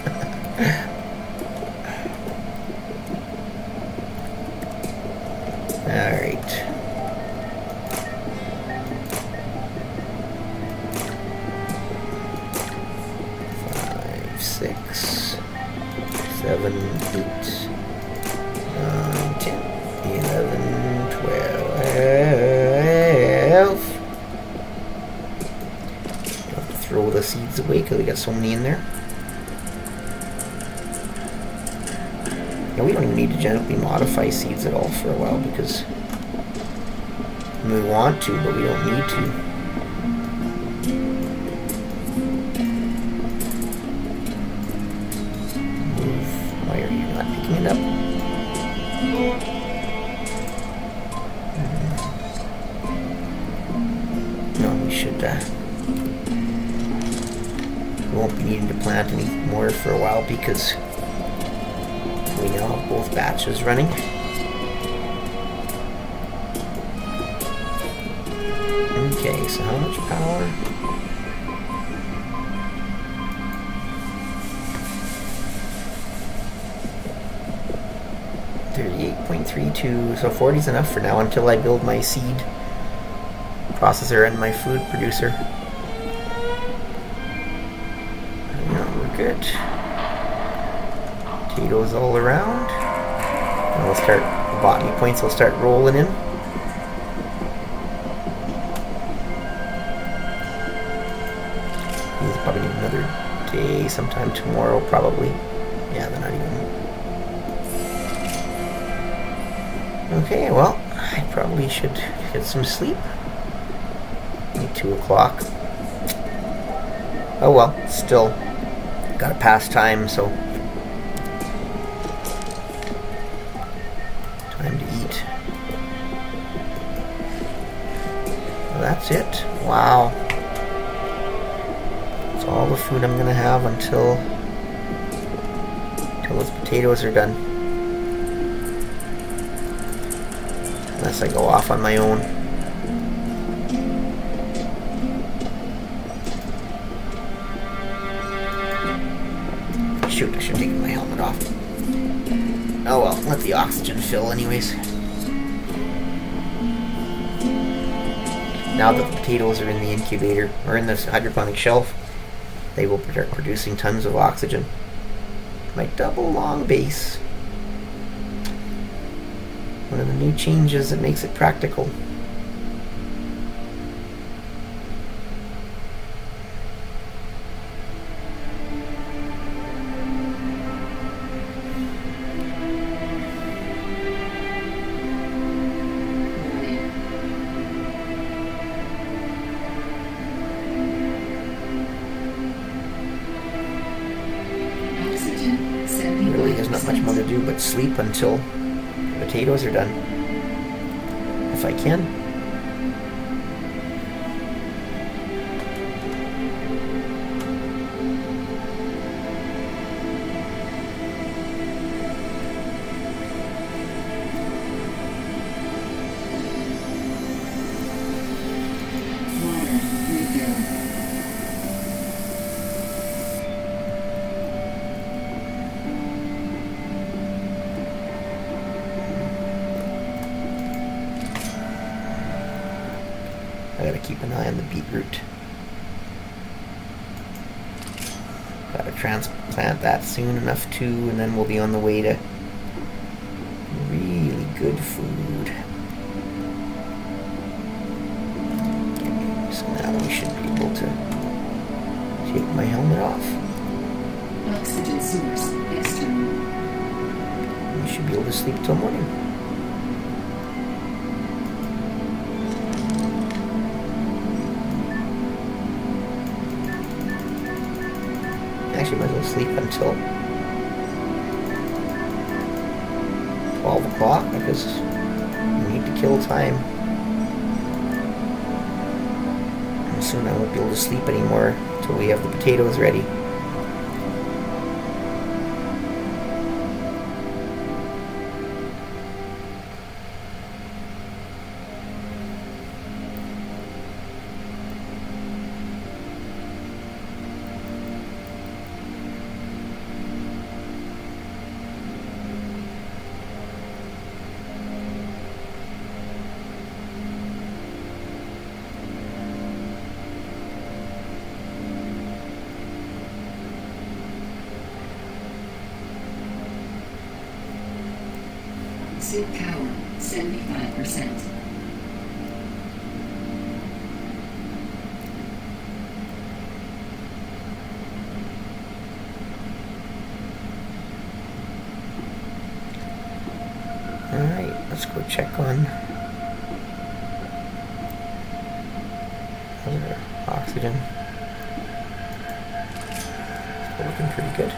Alright. Seeds away because we got so many in there. Yeah, we don't even need to genetically modify seeds at all for a while because we want to, but we don't need to. Move. Why are you not picking it up? No, we should. Won't be needing to plant any more for a while because we now have both batches running. Okay, so how much power? $38.32, so 40's enough for now until I build my seed processor and my food producer. Yeah, we're good. Potatoes all around. And we'll start, the botany points will start rolling in. It's probably another day, sometime tomorrow probably. Yeah, they're not even... Okay, well, I probably should get some sleep. 2 o'clock. Oh well, still gotta pass time, so... Time to eat. Well, that's it. Wow. All the food I'm gonna have until those potatoes are done. Unless I go off on my own. Shoot, I should take my helmet off. Oh well, let the oxygen fill anyways. Now that the potatoes are in the incubator, or in this hydroponic shelf, they will start producing tons of oxygen. My double long base. One of the new changes that makes it practical. Sleep until the potatoes are done, if I can. I gotta keep an eye on the beetroot. Gotta transplant that soon enough too, and then we'll be on the way to really good food. Okay, so now we should be able to take my helmet off. Oxygen source external. We should be able to sleep till morning. Might as well sleep until 12 o'clock because we need to kill time. And soon I won't be able to sleep anymore until we have the potatoes ready. Power 75%. All right, let's go check on other oxygen. It's looking pretty good.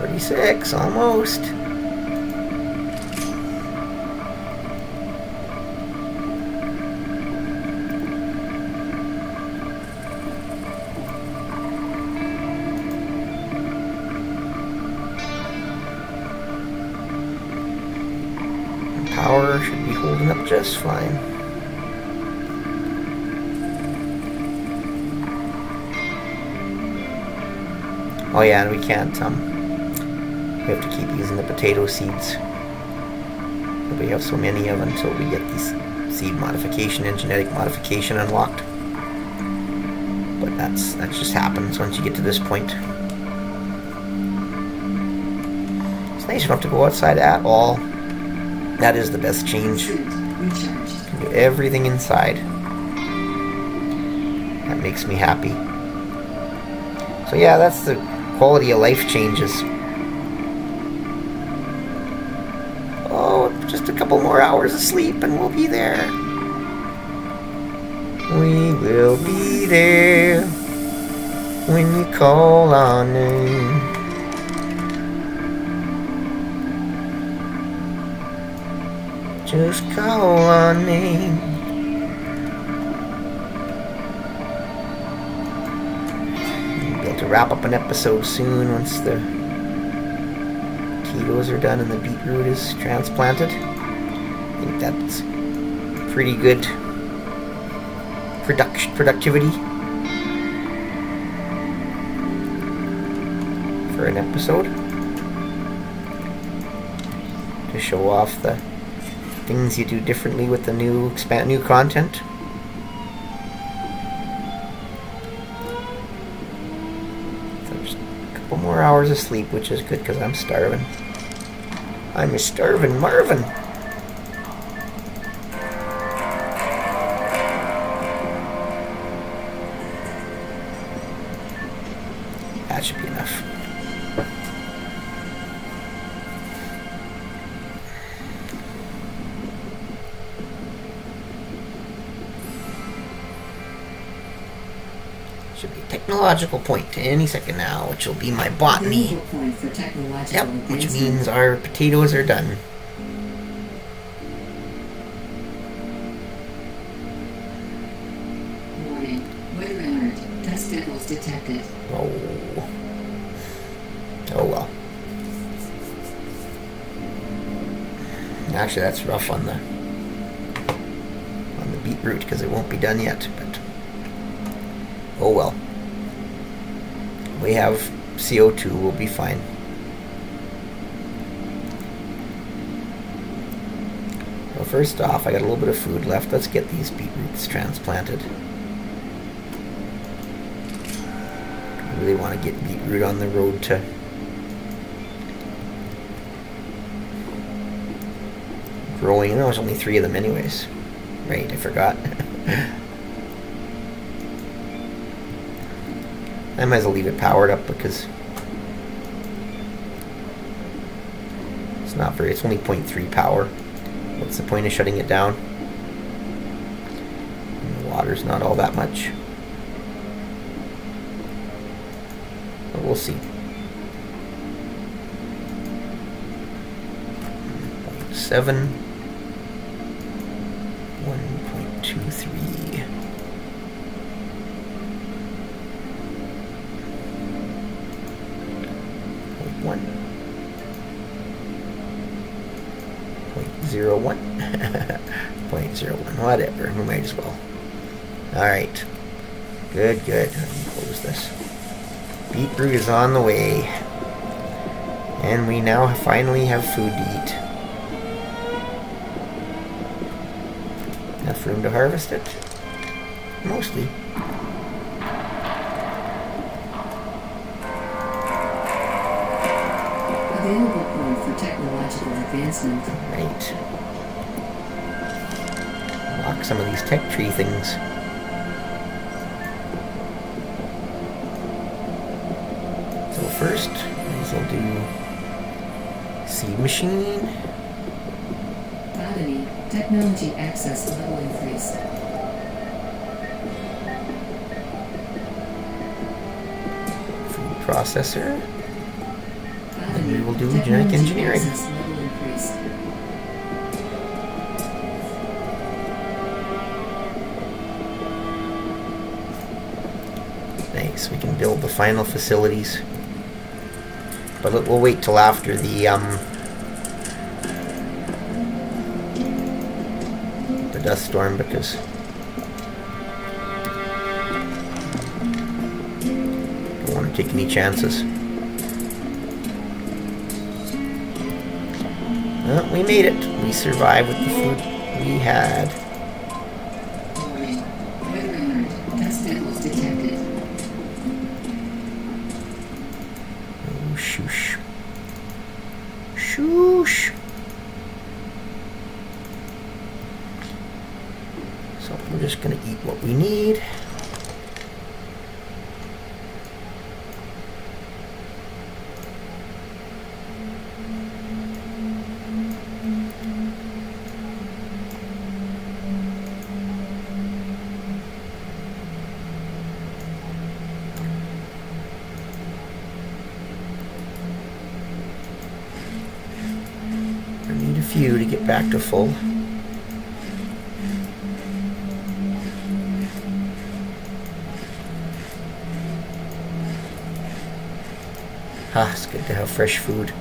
36, almost. And power should be holding up just fine. Oh yeah, and we can't we have to keep using the potato seeds that we have so many of until we get these Seed modification and genetic modification unlocked. But that just happens once you get to this point. It's nice you don't have to go outside at all. That is the best change. You can do everything inside. That makes me happy. So yeah, that's the quality of life changes. Oh, just a couple more hours of sleep and we'll be there. We will be there when you call our name. Just call our name. We'll be able to wrap up an episode soon once the potatoes are done and the beetroot is transplanted. I think that's pretty good productivity for an episode to show off the things you do differently with the new content. So just a couple more hours of sleep, which is good because I'm starving. I'm a starving Marvin. That should be enough. Should be technological point any second now, which will be my botany. Yep, which means our potatoes are done. Warning. Weather alert. Dust devils detected. Oh well. Actually, that's rough on the beetroot because it won't be done yet. But oh well. We have CO2. We'll be fine. Well, first off, I got a little bit of food left. Let's get these beetroots transplanted. I really want to get beetroot on the road to growing. There was only 3 of them anyways. Right, I forgot. I might as well leave it powered up because it's not very, it's only 0.3 power. What's the point of shutting it down? And the water's not all that much. But we'll see. 7 1.23. One. 0.01. 0.01. Whatever. We might as well. Alright. Good, good. Let me close this. Beetroot is on the way. And we now finally have food to eat. Enough room to harvest it? Mostly. Available point for technological advancement. Right. Unlock some of these tech tree things. So first, these will do seed machine. Botany. Technology access level increased. Food processor. And we will do genetic engineering. Nice. We can build the final facilities, but we'll wait till after the dust storm because I don't want to take any chances. Well, we made it. We survived with the food we had. Shoosh. Shoosh. So we're just going to eat what we need. Few to get back to full. Ah, it's good to have fresh food.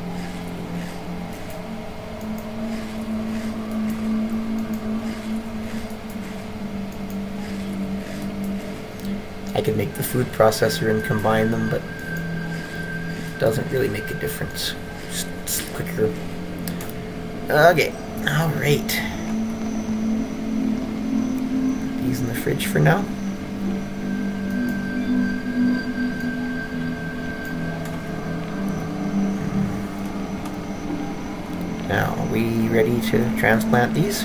I could make the food processor and combine them, but it doesn't really make a difference. It's quicker. Okay, alright. These in the fridge for now. Now, are we ready to transplant these?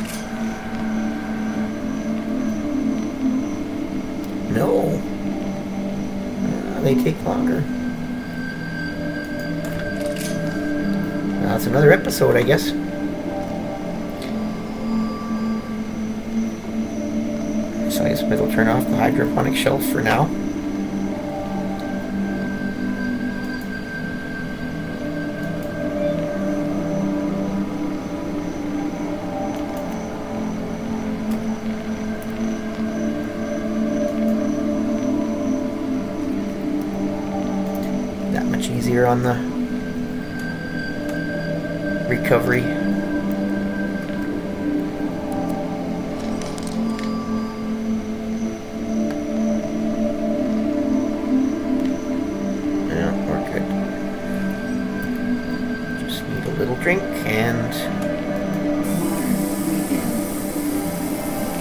No. They take longer. That's another episode, I guess. I guess we'll turn off the hydroponic shelf for now. That much easier on the recovery. Drink and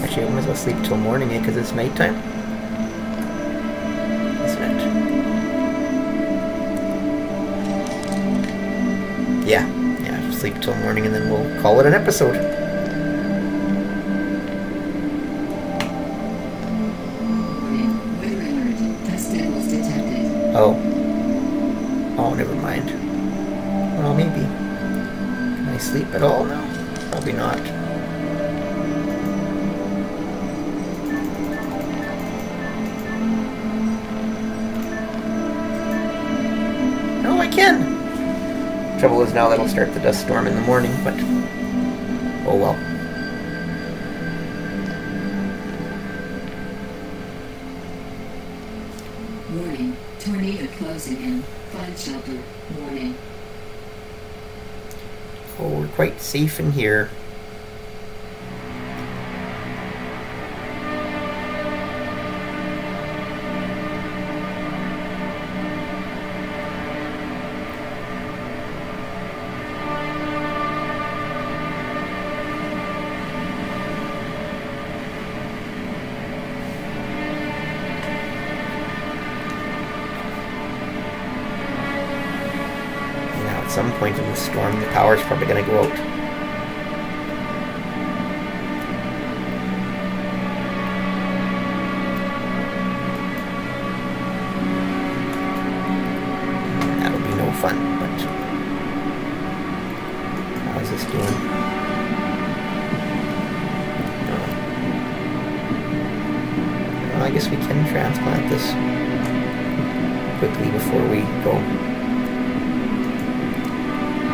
actually I might as well sleep till morning because it's nighttime, isn't it? Yeah, sleep till morning and then we'll call it an episode. Oh, never mind. Well, maybe. I sleep at all now? Probably not. No, I can! Trouble is now that'll start the dust storm in the morning, but oh well. Warning. Tornado closing in. Find shelter. Warning. Oh, we're quite safe in here. At some point in the storm, the power's probably going to go out. That'll be no fun, but how is this doing? No. Well, I guess we can transplant this quickly before we go.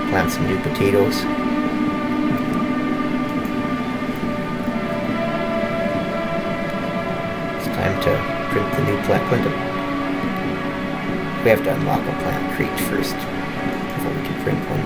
Plant some new potatoes. It's time to print the new plant. We have to unlock a plant crate first before we can print one.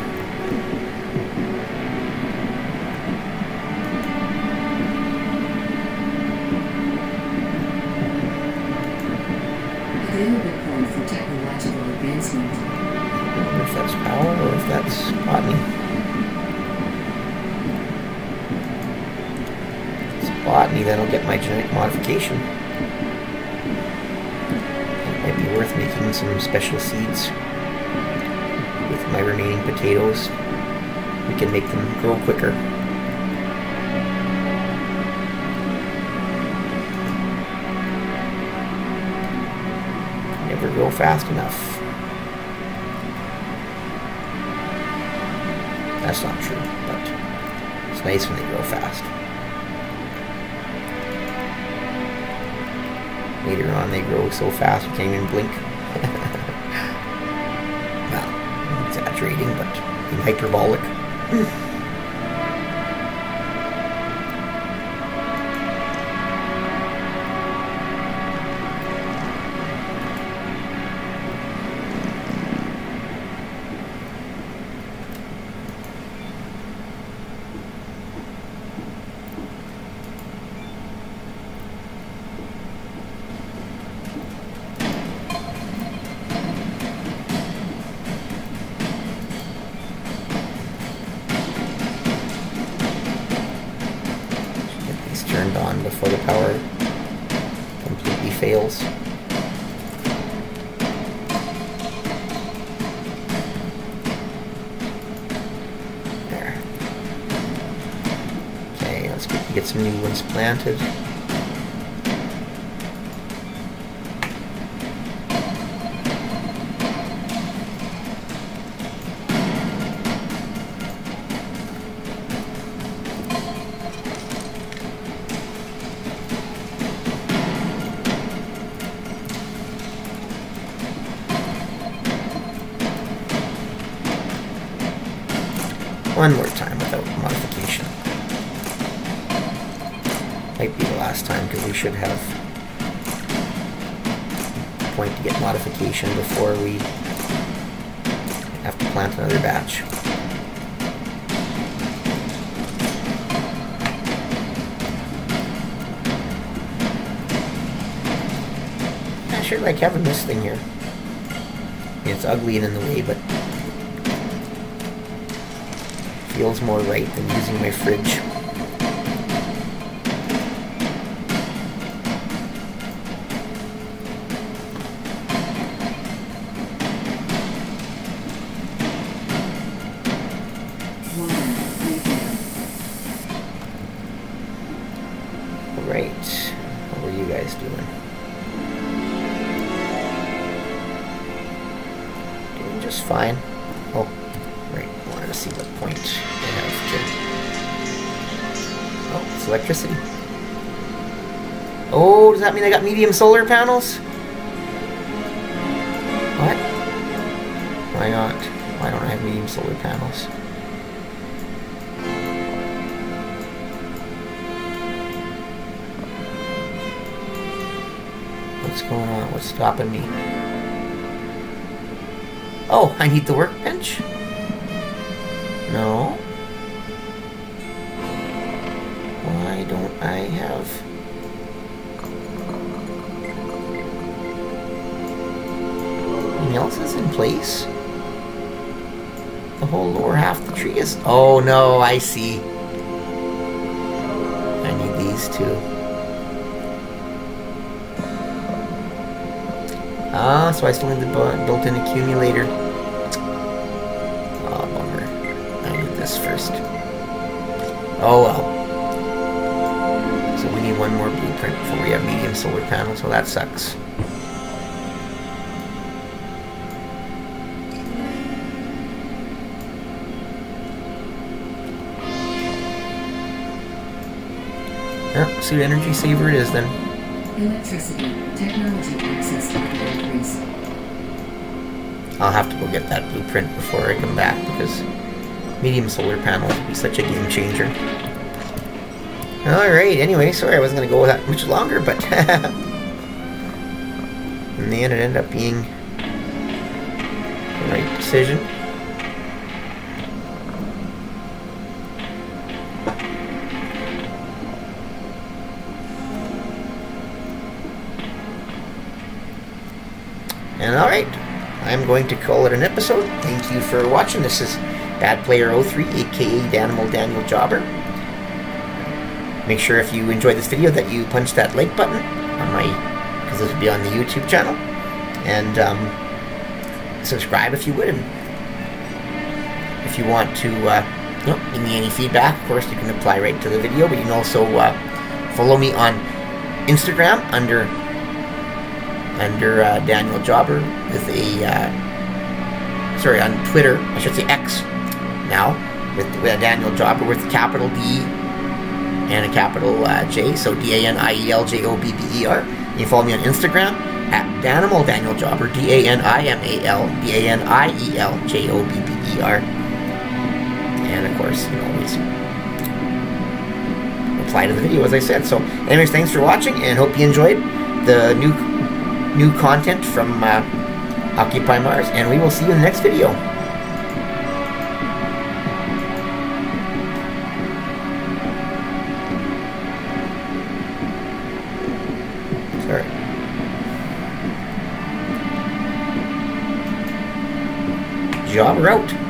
Then I'll get my genetic modification. It might be worth making some special seeds. my remaining potatoes. We can make them grow quicker. Never grow fast enough. That's not true, but it's nice when they grow fast. Later on they grow so fast you can't even blink. Well, I'm exaggerating, but I'm hyperbolic. Planted. One more time without modification. Might be the last time because we should have a point to get modification before we have to plant another batch. I sure like having this thing here. It's ugly and in the way, but it feels more right than using my fridge. Does that mean I got medium solar panels? What? Why not? Why don't I have medium solar panels? What's going on? What's stopping me? Oh, I need the workbench? No. Why don't I have... else is in place. The whole lower half the tree is... Oh no, I see. I need these two. Ah, so I still need the built-in accumulator. Oh, bummer. I need this first. Oh well. So we need one more blueprint before we have medium solar panels, so that sucks. See what energy saver it is then. Electricity technology access increase. I'll have to go get that blueprint before I come back because medium solar panels would be such a game changer. Alright, anyway, sorry I wasn't going to go that much longer, but in the end it ended up being the right decision. And alright, I'm going to call it an episode. Thank you for watching. This is Badplayer03, aka DanimalDanielJobber. Make sure if you enjoyed this video that you punch that like button on my, because this will be on the YouTube channel. And subscribe if you would. if you want to give me any feedback, of course you can apply right to the video, but you can also follow me on Instagram under Daniel Jobber with a sorry, on Twitter, I should say X now, with Daniel Jobber with capital D and a capital J, so DanielJobber. You can follow me on Instagram at DanimalDanielJobber, DanimalDanielJobber. And of course, you can always reply to the video, as I said. So anyways, thanks for watching, and hope you enjoyed the new content from Occupy Mars, and we will see you in the next video. Jobber out.